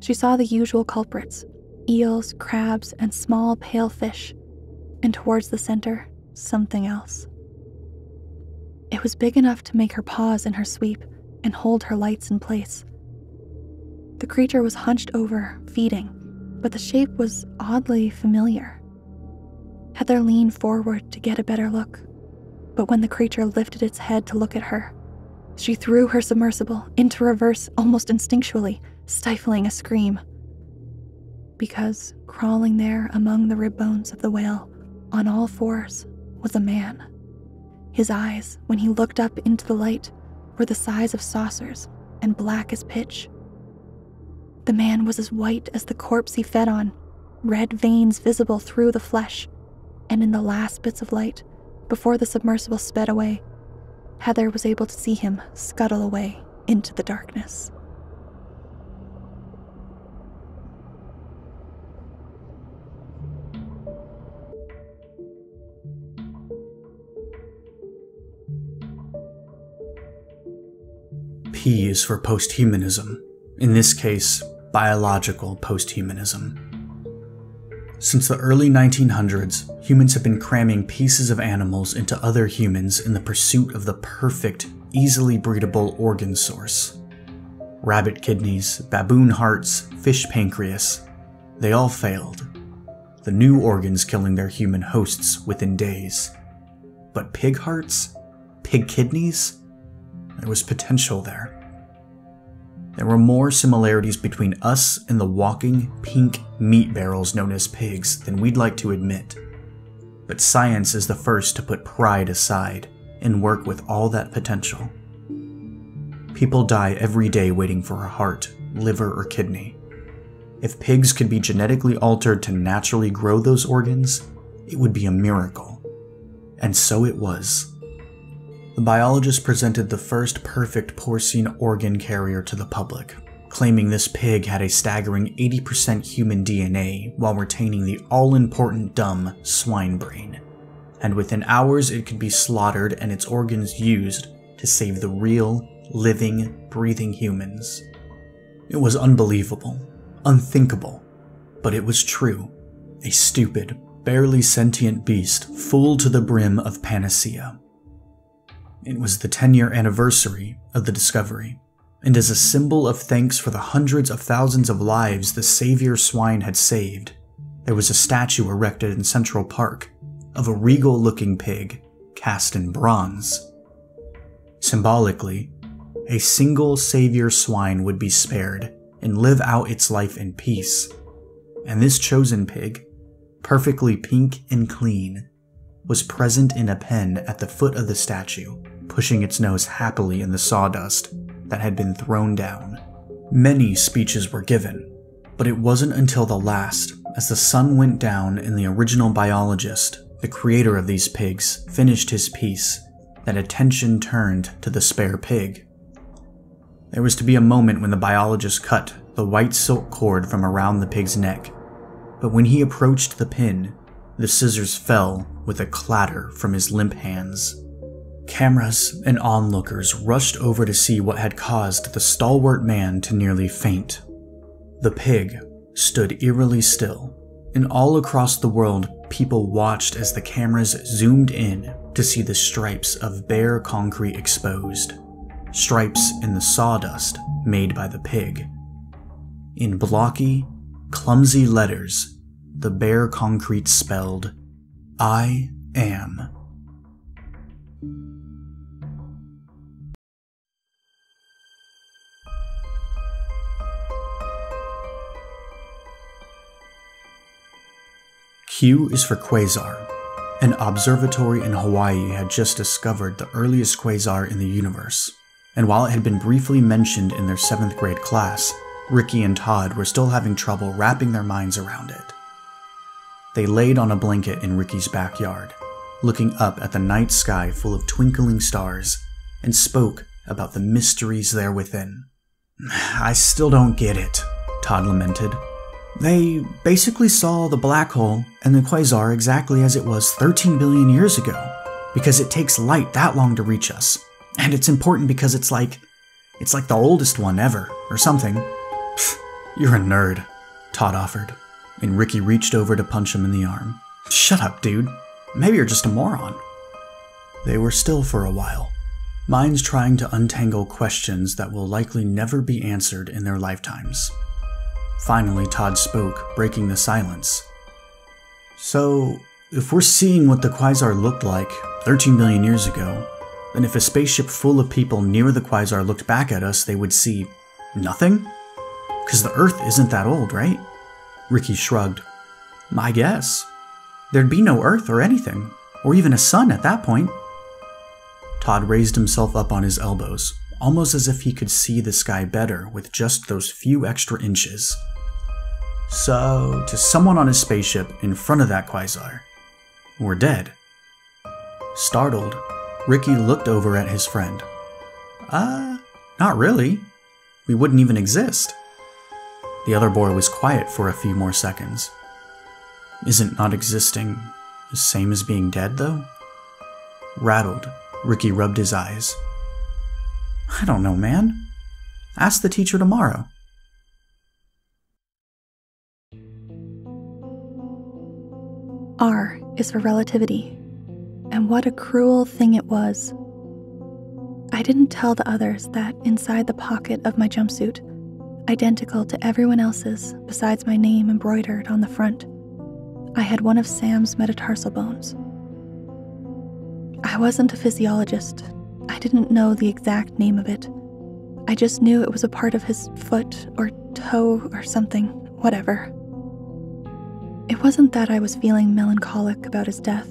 She saw the usual culprits: eels, crabs, and small pale fish, and towards the center, something else. It was big enough to make her pause in her sweep and hold her lights in place. The creature was hunched over, feeding, but the shape was oddly familiar. Heather leaned forward to get a better look, but when the creature lifted its head to look at her, she threw her submersible into reverse almost instinctually, stifling a scream. Because crawling there among the rib bones of the whale, on all fours, was a man. His eyes, when he looked up into the light, were the size of saucers and black as pitch. The man was as white as the corpse he fed on, red veins visible through the flesh, and in the last bits of light, before the submersible sped away, Heather was able to see him scuttle away into the darkness. P is for posthumanism, in this case, biological posthumanism. Since the early 1900s, humans have been cramming pieces of animals into other humans in the pursuit of the perfect, easily breedable organ source. Rabbit kidneys, baboon hearts, fish pancreas, they all failed, the new organs killing their human hosts within days. But pig hearts? Pig kidneys? There was potential there. There were more similarities between us and the walking, pink meat barrels known as pigs than we'd like to admit. But science is the first to put pride aside and work with all that potential. People die every day waiting for a heart, liver, or kidney. If pigs could be genetically altered to naturally grow those organs, it would be a miracle. And so it was. The biologist presented the first perfect porcine organ carrier to the public, claiming this pig had a staggering 80% human DNA while retaining the all-important dumb swine brain, and within hours it could be slaughtered and its organs used to save the real, living, breathing humans. It was unbelievable, unthinkable, but it was true. A stupid, barely sentient beast full to the brim of panacea. It was the 10-year anniversary of the discovery, and as a symbol of thanks for the hundreds of thousands of lives the savior swine had saved, there was a statue erected in Central Park of a regal-looking pig cast in bronze. Symbolically, a single savior swine would be spared and live out its life in peace, and this chosen pig, perfectly pink and clean, was present in a pen at the foot of the statue, pushing its nose happily in the sawdust that had been thrown down. Many speeches were given, but it wasn't until the last, as the sun went down and the original biologist, the creator of these pigs, finished his piece, that attention turned to the spare pig. There was to be a moment when the biologist cut the white silk cord from around the pig's neck, but when he approached the pin, the scissors fell with a clatter from his limp hands. Cameras and onlookers rushed over to see what had caused the stalwart man to nearly faint. The pig stood eerily still, and all across the world people watched as the cameras zoomed in to see the stripes of bare concrete exposed, stripes in the sawdust made by the pig. In blocky, clumsy letters, the bare concrete spelled, "I am." Q is for quasar. An observatory in Hawaii had just discovered the earliest quasar in the universe, and while it had been briefly mentioned in their 7th grade class, Ricky and Todd were still having trouble wrapping their minds around it. They laid on a blanket in Ricky's backyard, looking up at the night sky full of twinkling stars, and spoke about the mysteries there within. "I still don't get it," Todd lamented. "They basically saw the black hole and the quasar exactly as it was 13 billion years ago, because it takes light that long to reach us, and it's important because it's like the oldest one ever, or something." "Pfft, you're a nerd," Todd offered, and Ricky reached over to punch him in the arm. "Shut up, dude. Maybe you're just a moron." They were still for a while, minds trying to untangle questions that will likely never be answered in their lifetimes. Finally, Todd spoke, breaking the silence. "So, if we're seeing what the quasar looked like 13 billion years ago, then if a spaceship full of people near the quasar looked back at us, they would see nothing? Because the Earth isn't that old, right?" Ricky shrugged. "I guess. There'd be no Earth or anything, or even a sun at that point." Todd raised himself up on his elbows, almost as if he could see the sky better with just those few extra inches. "So, to someone on a spaceship in front of that quasar, we're dead." Startled, Ricky looked over at his friend. Not really. We wouldn't even exist." The other boy was quiet for a few more seconds. "Isn't not existing the same as being dead, though?" Rattled, Ricky rubbed his eyes. "I don't know, man. Ask the teacher tomorrow." R is for relativity, and what a cruel thing it was. I didn't tell the others that inside the pocket of my jumpsuit, identical to everyone else's besides my name embroidered on the front, I had one of Sam's metatarsal bones. I wasn't a physiologist. I didn't know the exact name of it. I just knew it was a part of his foot or toe or something, whatever. It wasn't that I was feeling melancholic about his death,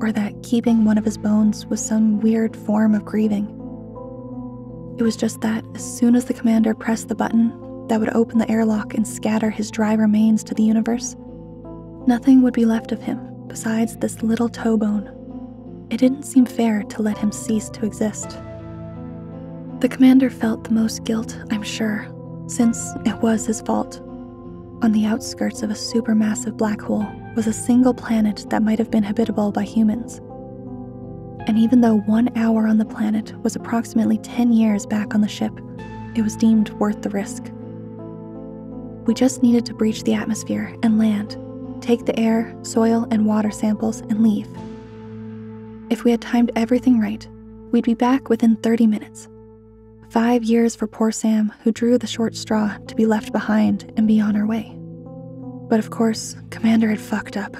or that keeping one of his bones was some weird form of grieving. It was just that as soon as the commander pressed the button that would open the airlock and scatter his dry remains to the universe, nothing would be left of him besides this little toe bone. It didn't seem fair to let him cease to exist. The commander felt the most guilt, I'm sure, since it was his fault. On the outskirts of a supermassive black hole was a single planet that might have been habitable by humans. And even though 1 hour on the planet was approximately 10 years back on the ship, it was deemed worth the risk. We just needed to breach the atmosphere and land, take the air, soil, and water samples, and leave. If we had timed everything right, we'd be back within 30 minutes. 5 years for poor Sam, who drew the short straw to be left behind and be on our way. But of course, Commander had fucked up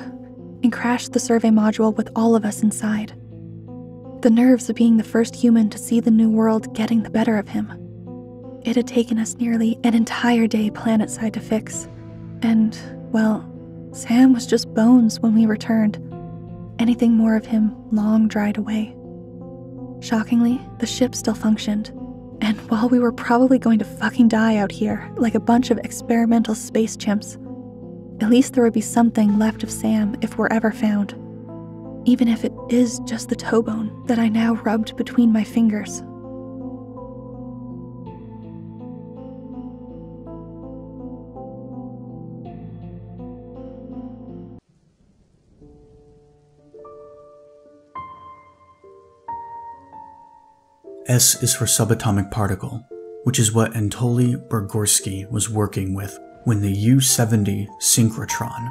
and crashed the survey module with all of us inside. The nerves of being the first human to see the new world getting the better of him. It had taken us nearly an entire day planetside to fix, and, well, Sam was just bones when we returned. Anything more of him long dried away. Shockingly, the ship still functioned, and while we were probably going to fucking die out here like a bunch of experimental space chimps, at least there would be something left of Sam if we're ever found, even if it is just the toe bone that I now rubbed between my fingers. S is for subatomic particle, which is what Anatoly Burgorsky was working with when the U-70 synchrotron,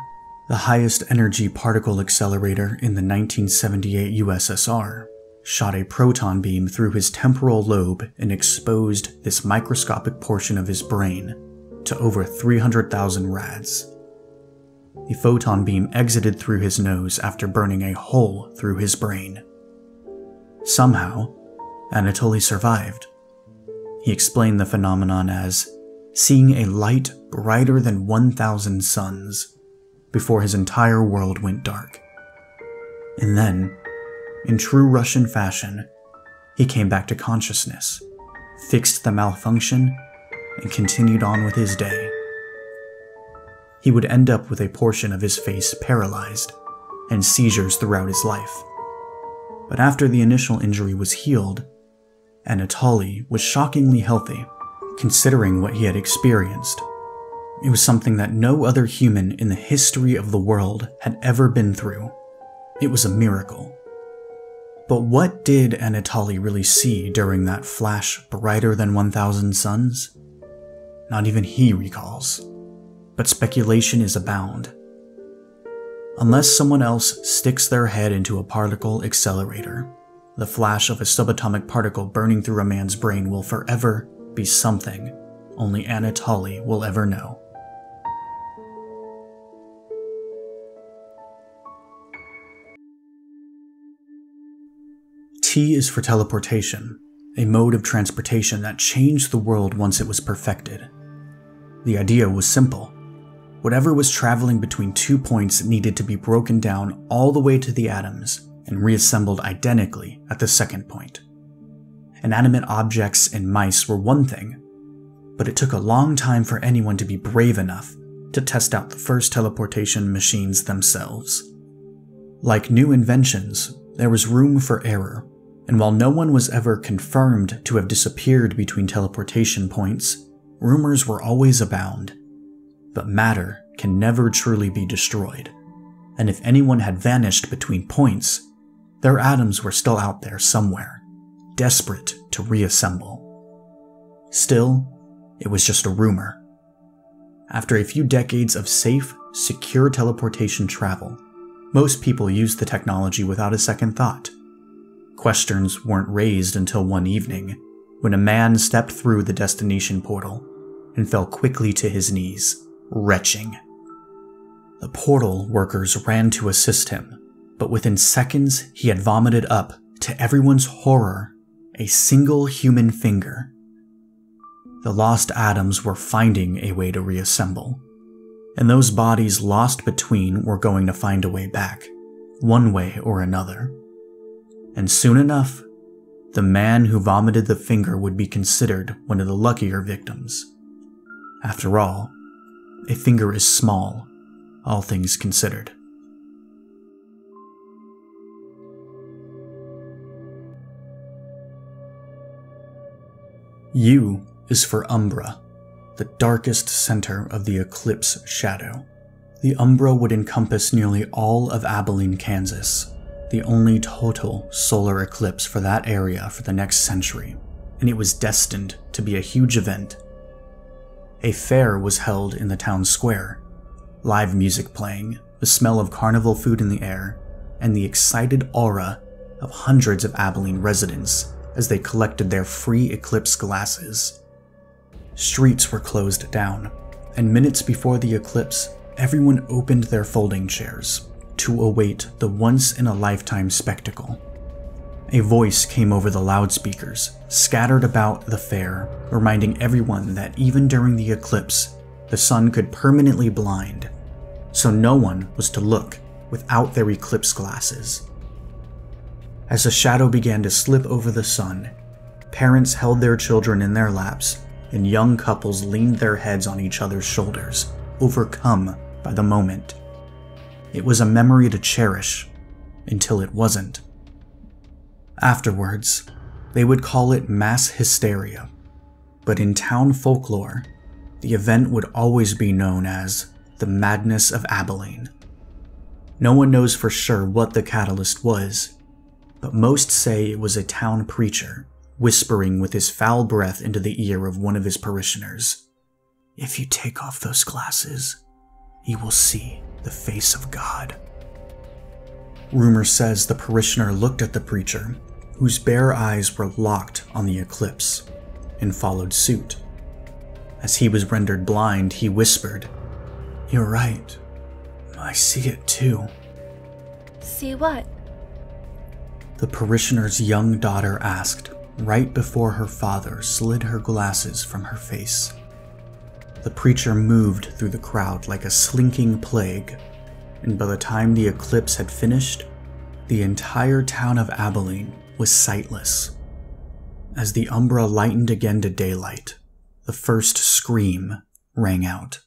the highest energy particle accelerator in the 1978 USSR, shot a proton beam through his temporal lobe and exposed this microscopic portion of his brain to over 300,000 rads. The photon beam exited through his nose after burning a hole through his brain. Somehow, Anatoly survived. He explained the phenomenon as seeing a light brighter than 1,000 suns before his entire world went dark. And then, in true Russian fashion, he came back to consciousness, fixed the malfunction, and continued on with his day. He would end up with a portion of his face paralyzed and seizures throughout his life. But after the initial injury was healed, Anatoly was shockingly healthy, considering what he had experienced. It was something that no other human in the history of the world had ever been through. It was a miracle. But what did Anatoly really see during that flash brighter than 1,000 suns? Not even he recalls. But speculation is abound. Unless someone else sticks their head into a particle accelerator, the flash of a subatomic particle burning through a man's brain will forever be something only Anatoly will ever know. T is for teleportation, a mode of transportation that changed the world once it was perfected. The idea was simple. Whatever was traveling between two points needed to be broken down all the way to the atoms and reassembled identically at the second point. Inanimate objects and mice were one thing, but it took a long time for anyone to be brave enough to test out the first teleportation machines themselves. Like new inventions, there was room for error, and while no one was ever confirmed to have disappeared between teleportation points, rumors were always abound. But matter can never truly be destroyed, and if anyone had vanished between points, their atoms were still out there somewhere, desperate to reassemble. Still, it was just a rumor. After a few decades of safe, secure teleportation travel, most people used the technology without a second thought. Questions weren't raised until one evening, when a man stepped through the destination portal and fell quickly to his knees, retching. The portal workers ran to assist him, but within seconds he had vomited up, to everyone's horror, a single human finger. The lost atoms were finding a way to reassemble, and those bodies lost between were going to find a way back, one way or another. And soon enough, the man who vomited the finger would be considered one of the luckier victims. After all, a finger is small, all things considered. U is for umbra, the darkest center of the eclipse shadow. The umbra would encompass nearly all of Abilene, Kansas, the only total solar eclipse for that area for the next century, and it was destined to be a huge event. A fair was held in the town square, live music playing, the smell of carnival food in the air, and the excited aura of hundreds of Abilene residents as they collected their free eclipse glasses. Streets were closed down, and minutes before the eclipse, everyone opened their folding chairs to await the once-in-a-lifetime spectacle. A voice came over the loudspeakers, scattered about the fair, reminding everyone that even during the eclipse, the sun could permanently blind, so no one was to look without their eclipse glasses. As the shadow began to slip over the sun, parents held their children in their laps, and young couples leaned their heads on each other's shoulders, overcome by the moment. It was a memory to cherish, until it wasn't. Afterwards, they would call it mass hysteria, but in town folklore, the event would always be known as the Madness of Abilene. No one knows for sure what the catalyst was, but most say it was a town preacher whispering with his foul breath into the ear of one of his parishioners, "If you take off those glasses, you will see the face of God." Rumor says the parishioner looked at the preacher, whose bare eyes were locked on the eclipse, and followed suit. As he was rendered blind, he whispered, "You're right. I see it too. See what? The parishioner's young daughter asked, right before her father slid her glasses from her face. The preacher moved through the crowd like a slinking plague, and by the time the eclipse had finished, the entire town of Abilene was sightless. As the umbra lightened again to daylight, the first scream rang out.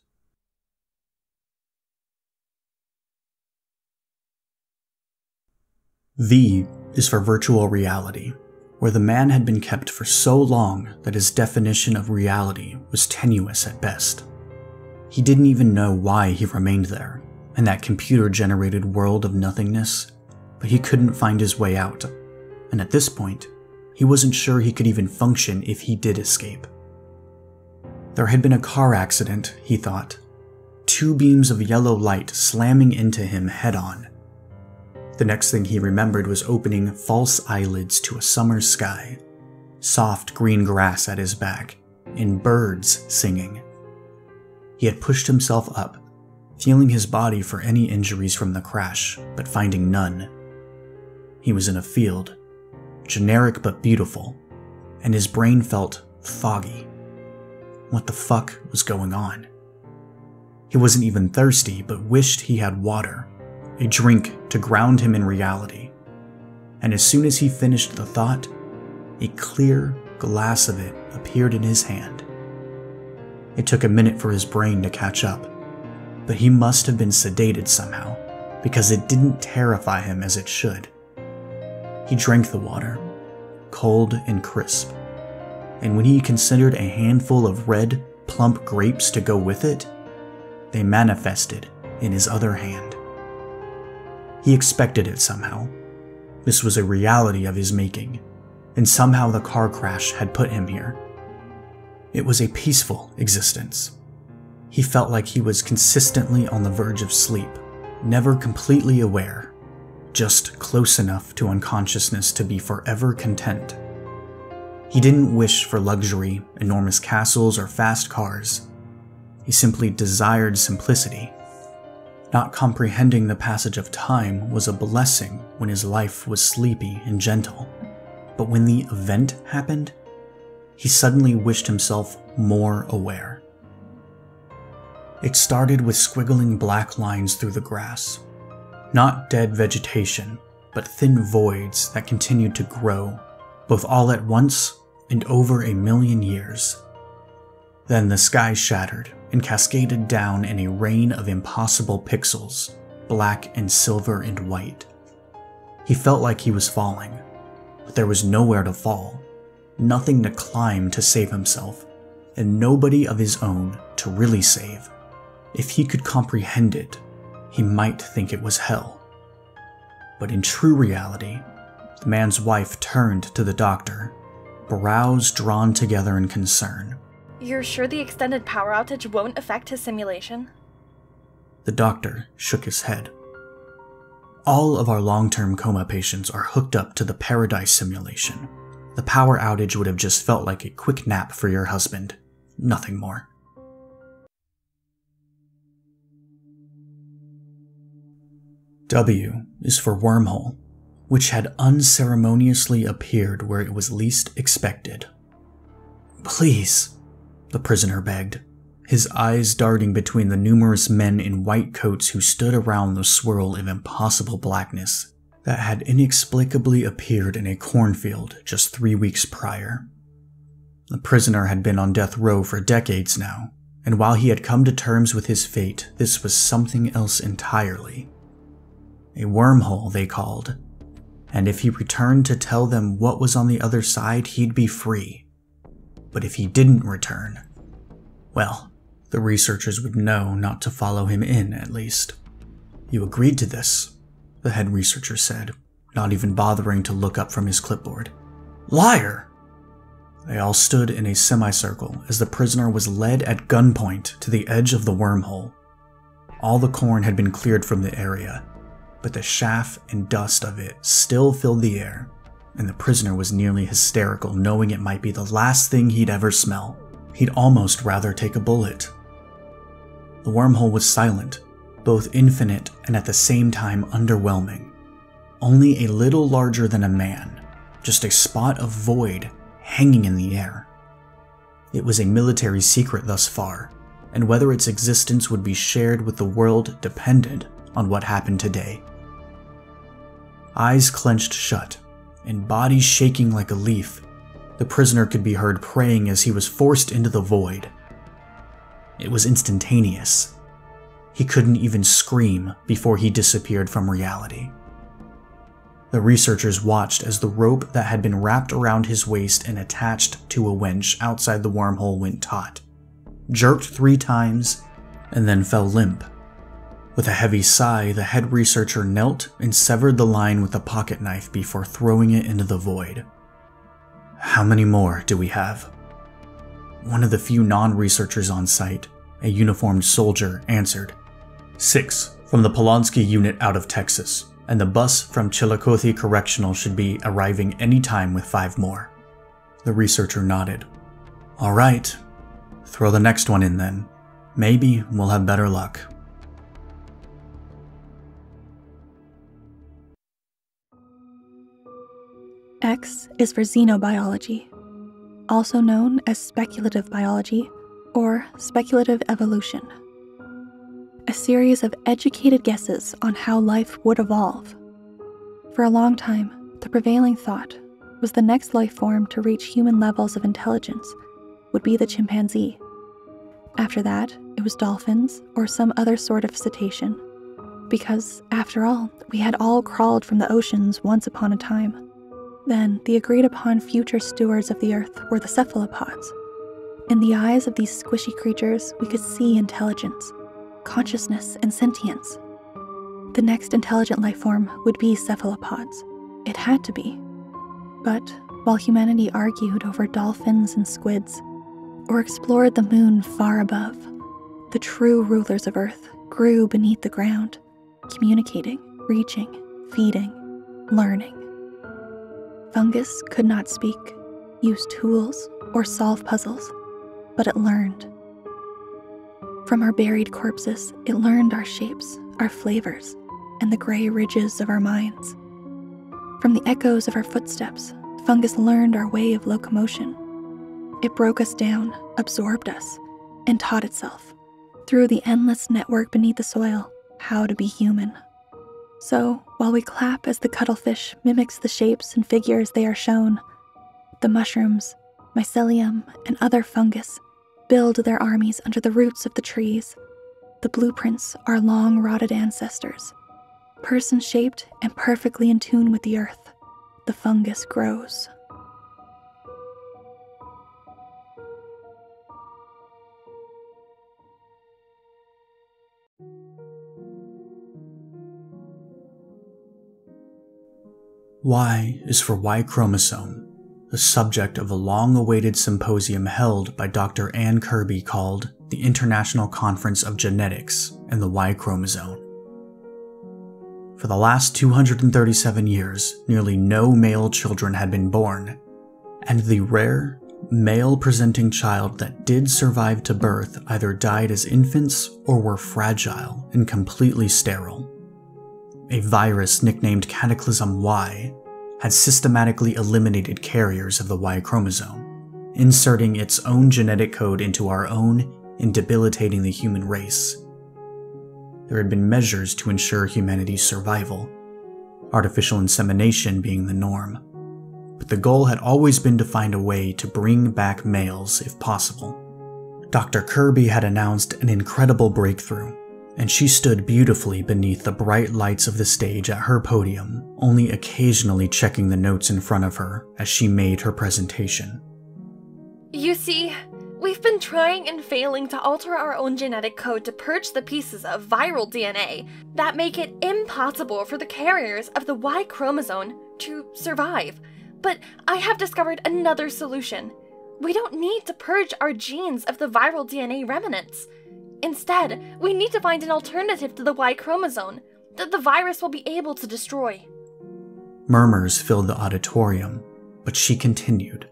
V is for virtual reality, where the man had been kept for so long that his definition of reality was tenuous at best. He didn't even know why he remained there, in that computer-generated world of nothingness, but he couldn't find his way out, and at this point, he wasn't sure he could even function if he did escape. There had been a car accident, he thought, two beams of yellow light slamming into him head-on. The next thing he remembered was opening false eyelids to a summer sky, soft green grass at his back, and birds singing. He had pushed himself up, feeling his body for any injuries from the crash, but finding none. He was in a field, generic but beautiful, and his brain felt foggy. What the fuck was going on? He wasn't even thirsty, but wished he had water, a drink to ground him in reality. And as soon as he finished the thought, a clear glass of it appeared in his hand. It took a minute for his brain to catch up, but he must have been sedated somehow, because it didn't terrify him as it should. He drank the water, cold and crisp, and when he considered a handful of red, plump grapes to go with it, they manifested in his other hand. He expected it somehow. This was a reality of his making, and somehow the car crash had put him here. It was a peaceful existence. He felt like he was consistently on the verge of sleep, never completely aware, just close enough to unconsciousness to be forever content. He didn't wish for luxury, enormous castles, or fast cars. He simply desired simplicity. Not comprehending the passage of time was a blessing when his life was sleepy and gentle, but when the event happened, he suddenly wished himself more aware. It started with squiggling black lines through the grass. Not dead vegetation, but thin voids that continued to grow, both all at once and over 1,000,000 years. Then the sky shattered and cascaded down in a rain of impossible pixels, black and silver and white. He felt like he was falling, but there was nowhere to fall, nothing to climb to save himself, and nobody of his own to really save. If he could comprehend it, he might think it was hell. But in true reality, the man's wife turned to the doctor, brows drawn together in concern. You're sure the extended power outage won't affect his simulation? The doctor shook his head. All of our long-term coma patients are hooked up to the Paradise simulation. The power outage would have just felt like a quick nap for your husband, nothing more. W is for wormhole, which had unceremoniously appeared where it was least expected. Please, the prisoner begged, his eyes darting between the numerous men in white coats who stood around the swirl of impossible blackness that had inexplicably appeared in a cornfield just 3 weeks prior. The prisoner had been on death row for decades now, and while he had come to terms with his fate, this was something else entirely. A wormhole, they called, and if he returned to tell them what was on the other side, he'd be free. But if he didn't return, well, the researchers would know not to follow him in, at least. You agreed to this, the head researcher said, not even bothering to look up from his clipboard. Liar! They all stood in a semicircle as the prisoner was led at gunpoint to the edge of the wormhole. All the corn had been cleared from the area, but the chaff and dust of it still filled the air, and the prisoner was nearly hysterical, knowing it might be the last thing he'd ever smell. He'd almost rather take a bullet. The wormhole was silent, both infinite and at the same time underwhelming. Only a little larger than a man, just a spot of void hanging in the air. It was a military secret thus far, and whether its existence would be shared with the world depended on what happened today. Eyes clenched shut, and body shaking like a leaf, the prisoner could be heard praying as he was forced into the void. It was instantaneous. He couldn't even scream before he disappeared from reality. The researchers watched as the rope that had been wrapped around his waist and attached to a winch outside the wormhole went taut, jerked 3 times, and then fell limp. With a heavy sigh, the head researcher knelt and severed the line with a pocket knife before throwing it into the void. How many more do we have? One of the few non-researchers on site, a uniformed soldier, answered. 6 from the Polonsky unit out of Texas, and the bus from Chillicothe Correctional should be arriving any time with 5 more. The researcher nodded. All right, throw the next one in then. Maybe we'll have better luck. X is for xenobiology, also known as speculative biology or speculative evolution. A series of educated guesses on how life would evolve. For a long time, the prevailing thought was the next life form to reach human levels of intelligence would be the chimpanzee. After that, it was dolphins or some other sort of cetacean, because after all, we had all crawled from the oceans once upon a time. Then, the agreed upon future stewards of the earth were the cephalopods. In the eyes of these squishy creatures, we could see intelligence, consciousness, and sentience. The next intelligent life form would be cephalopods. It had to be. But while humanity argued over dolphins and squids, or explored the moon far above, the true rulers of Earth grew beneath the ground, communicating, reaching, feeding, learning. Fungus could not speak, use tools, or solve puzzles, but it learned. From our buried corpses, it learned our shapes, our flavors, and the gray ridges of our minds. From the echoes of our footsteps, fungus learned our way of locomotion. It broke us down, absorbed us, and taught itself, through the endless network beneath the soil, how to be human. So, while we clap as the cuttlefish mimics the shapes and figures they are shown, the mushrooms, mycelium, and other fungus build their armies under the roots of the trees, the blueprints our long-rotted ancestors. Person-shaped and perfectly in tune with the earth, the fungus grows. Y is for Y chromosome, the subject of a long-awaited symposium held by Dr. Ann Kirby called the International Conference of Genetics and the Y Chromosome. For the last 237 years, nearly no male children had been born, and the rare, male-presenting child that did survive to birth either died as infants or were fragile and completely sterile. A virus nicknamed Cataclysm Y had systematically eliminated carriers of the Y chromosome, inserting its own genetic code into our own and debilitating the human race. There had been measures to ensure humanity's survival, artificial insemination being the norm, but the goal had always been to find a way to bring back males if possible. Dr. Kirby had announced an incredible breakthrough, and she stood beautifully beneath the bright lights of the stage at her podium, only occasionally checking the notes in front of her as she made her presentation. You see, we've been trying and failing to alter our own genetic code to purge the pieces of viral DNA that make it impossible for the carriers of the Y chromosome to survive. But I have discovered another solution. We don't need to purge our genes of the viral DNA remnants. Instead, we need to find an alternative to the Y chromosome that the virus will be able to destroy. Murmurs filled the auditorium, but she continued.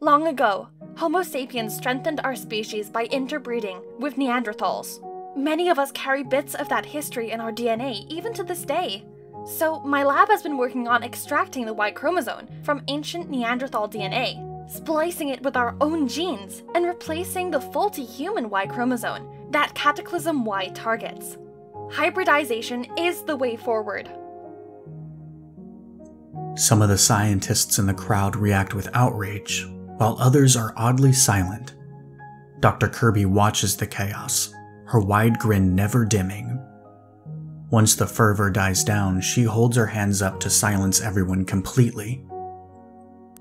Long ago, Homo sapiens strengthened our species by interbreeding with Neanderthals. Many of us carry bits of that history in our DNA even to this day. So my lab has been working on extracting the Y chromosome from ancient Neanderthal DNA, splicing it with our own genes, and replacing the faulty human Y chromosome that Cataclysm Y targets. Hybridization is the way forward. Some of the scientists in the crowd react with outrage, while others are oddly silent. Dr. Kirby watches the chaos, her wide grin never dimming. Once the fervor dies down, she holds her hands up to silence everyone completely.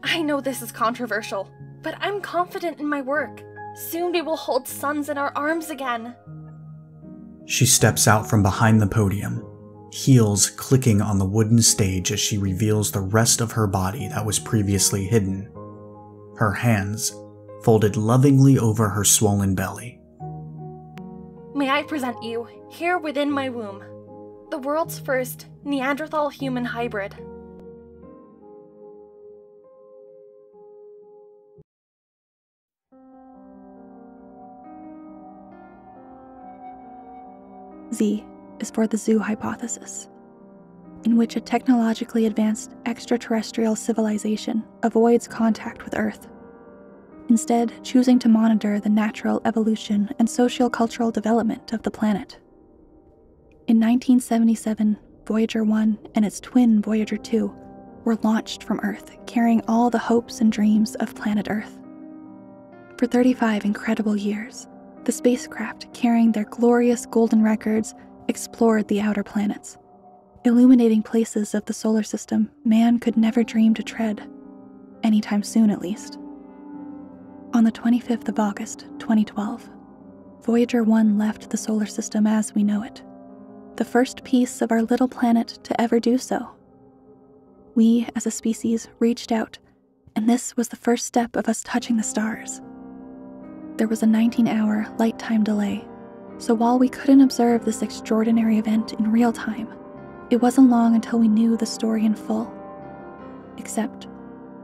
I know this is controversial, but I'm confident in my work. Soon we will hold suns in our arms again. She steps out from behind the podium, heels clicking on the wooden stage as she reveals the rest of her body that was previously hidden, her hands folded lovingly over her swollen belly. May I present you, here within my womb, the world's first Neanderthal-human hybrid. Z is for the zoo hypothesis, in which a technologically advanced extraterrestrial civilization avoids contact with Earth, instead choosing to monitor the natural evolution and socio-cultural development of the planet. In 1977, Voyager 1 and its twin Voyager 2 were launched from Earth, carrying all the hopes and dreams of planet Earth. For 35 incredible years, the spacecraft, carrying their glorious golden records, explored the outer planets, illuminating places of the solar system man could never dream to tread, anytime soon at least. On the 25th of August, 2012, Voyager 1 left the solar system as we know it, the first piece of our little planet to ever do so. We, as a species, reached out, and this was the first step of us touching the stars. There was a 19-hour light time delay, so while we couldn't observe this extraordinary event in real time, it wasn't long until we knew the story in full. Except,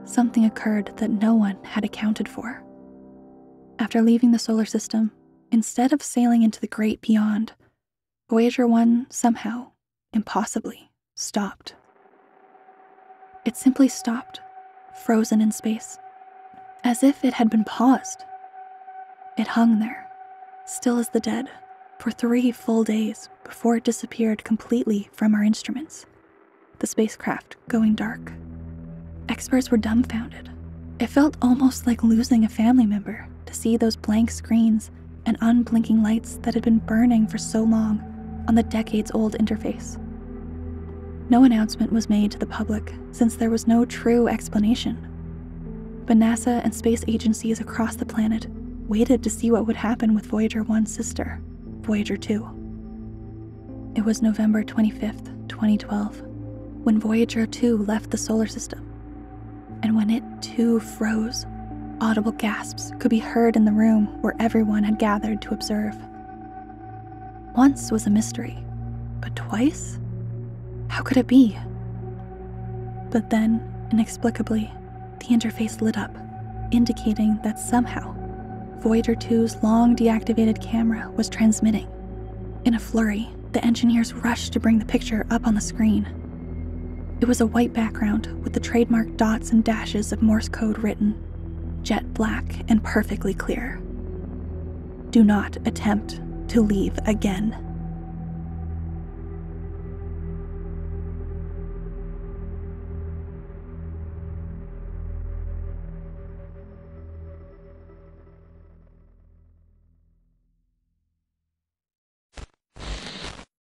something occurred that no one had accounted for. After leaving the solar system, instead of sailing into the great beyond, Voyager 1 somehow, impossibly, stopped. It simply stopped, frozen in space, as if it had been paused. It hung there, still as the dead, for 3 full days before it disappeared completely from our instruments, the spacecraft going dark. Experts were dumbfounded. It felt almost like losing a family member to see those blank screens and unblinking lights that had been burning for so long on the decades-old interface. No announcement was made to the public since there was no true explanation. But NASA and space agencies across the planet waited to see what would happen with Voyager 1's sister, Voyager 2. It was November 25th, 2012, when Voyager 2 left the solar system. And when it too froze, audible gasps could be heard in the room where everyone had gathered to observe. Once was a mystery, but twice? How could it be? But then, inexplicably, the interface lit up, indicating that somehow Voyager 2's long-deactivated camera was transmitting. In a flurry, the engineers rushed to bring the picture up on the screen. It was a white background with the trademark dots and dashes of Morse code written, jet black and perfectly clear. Do not attempt to leave again.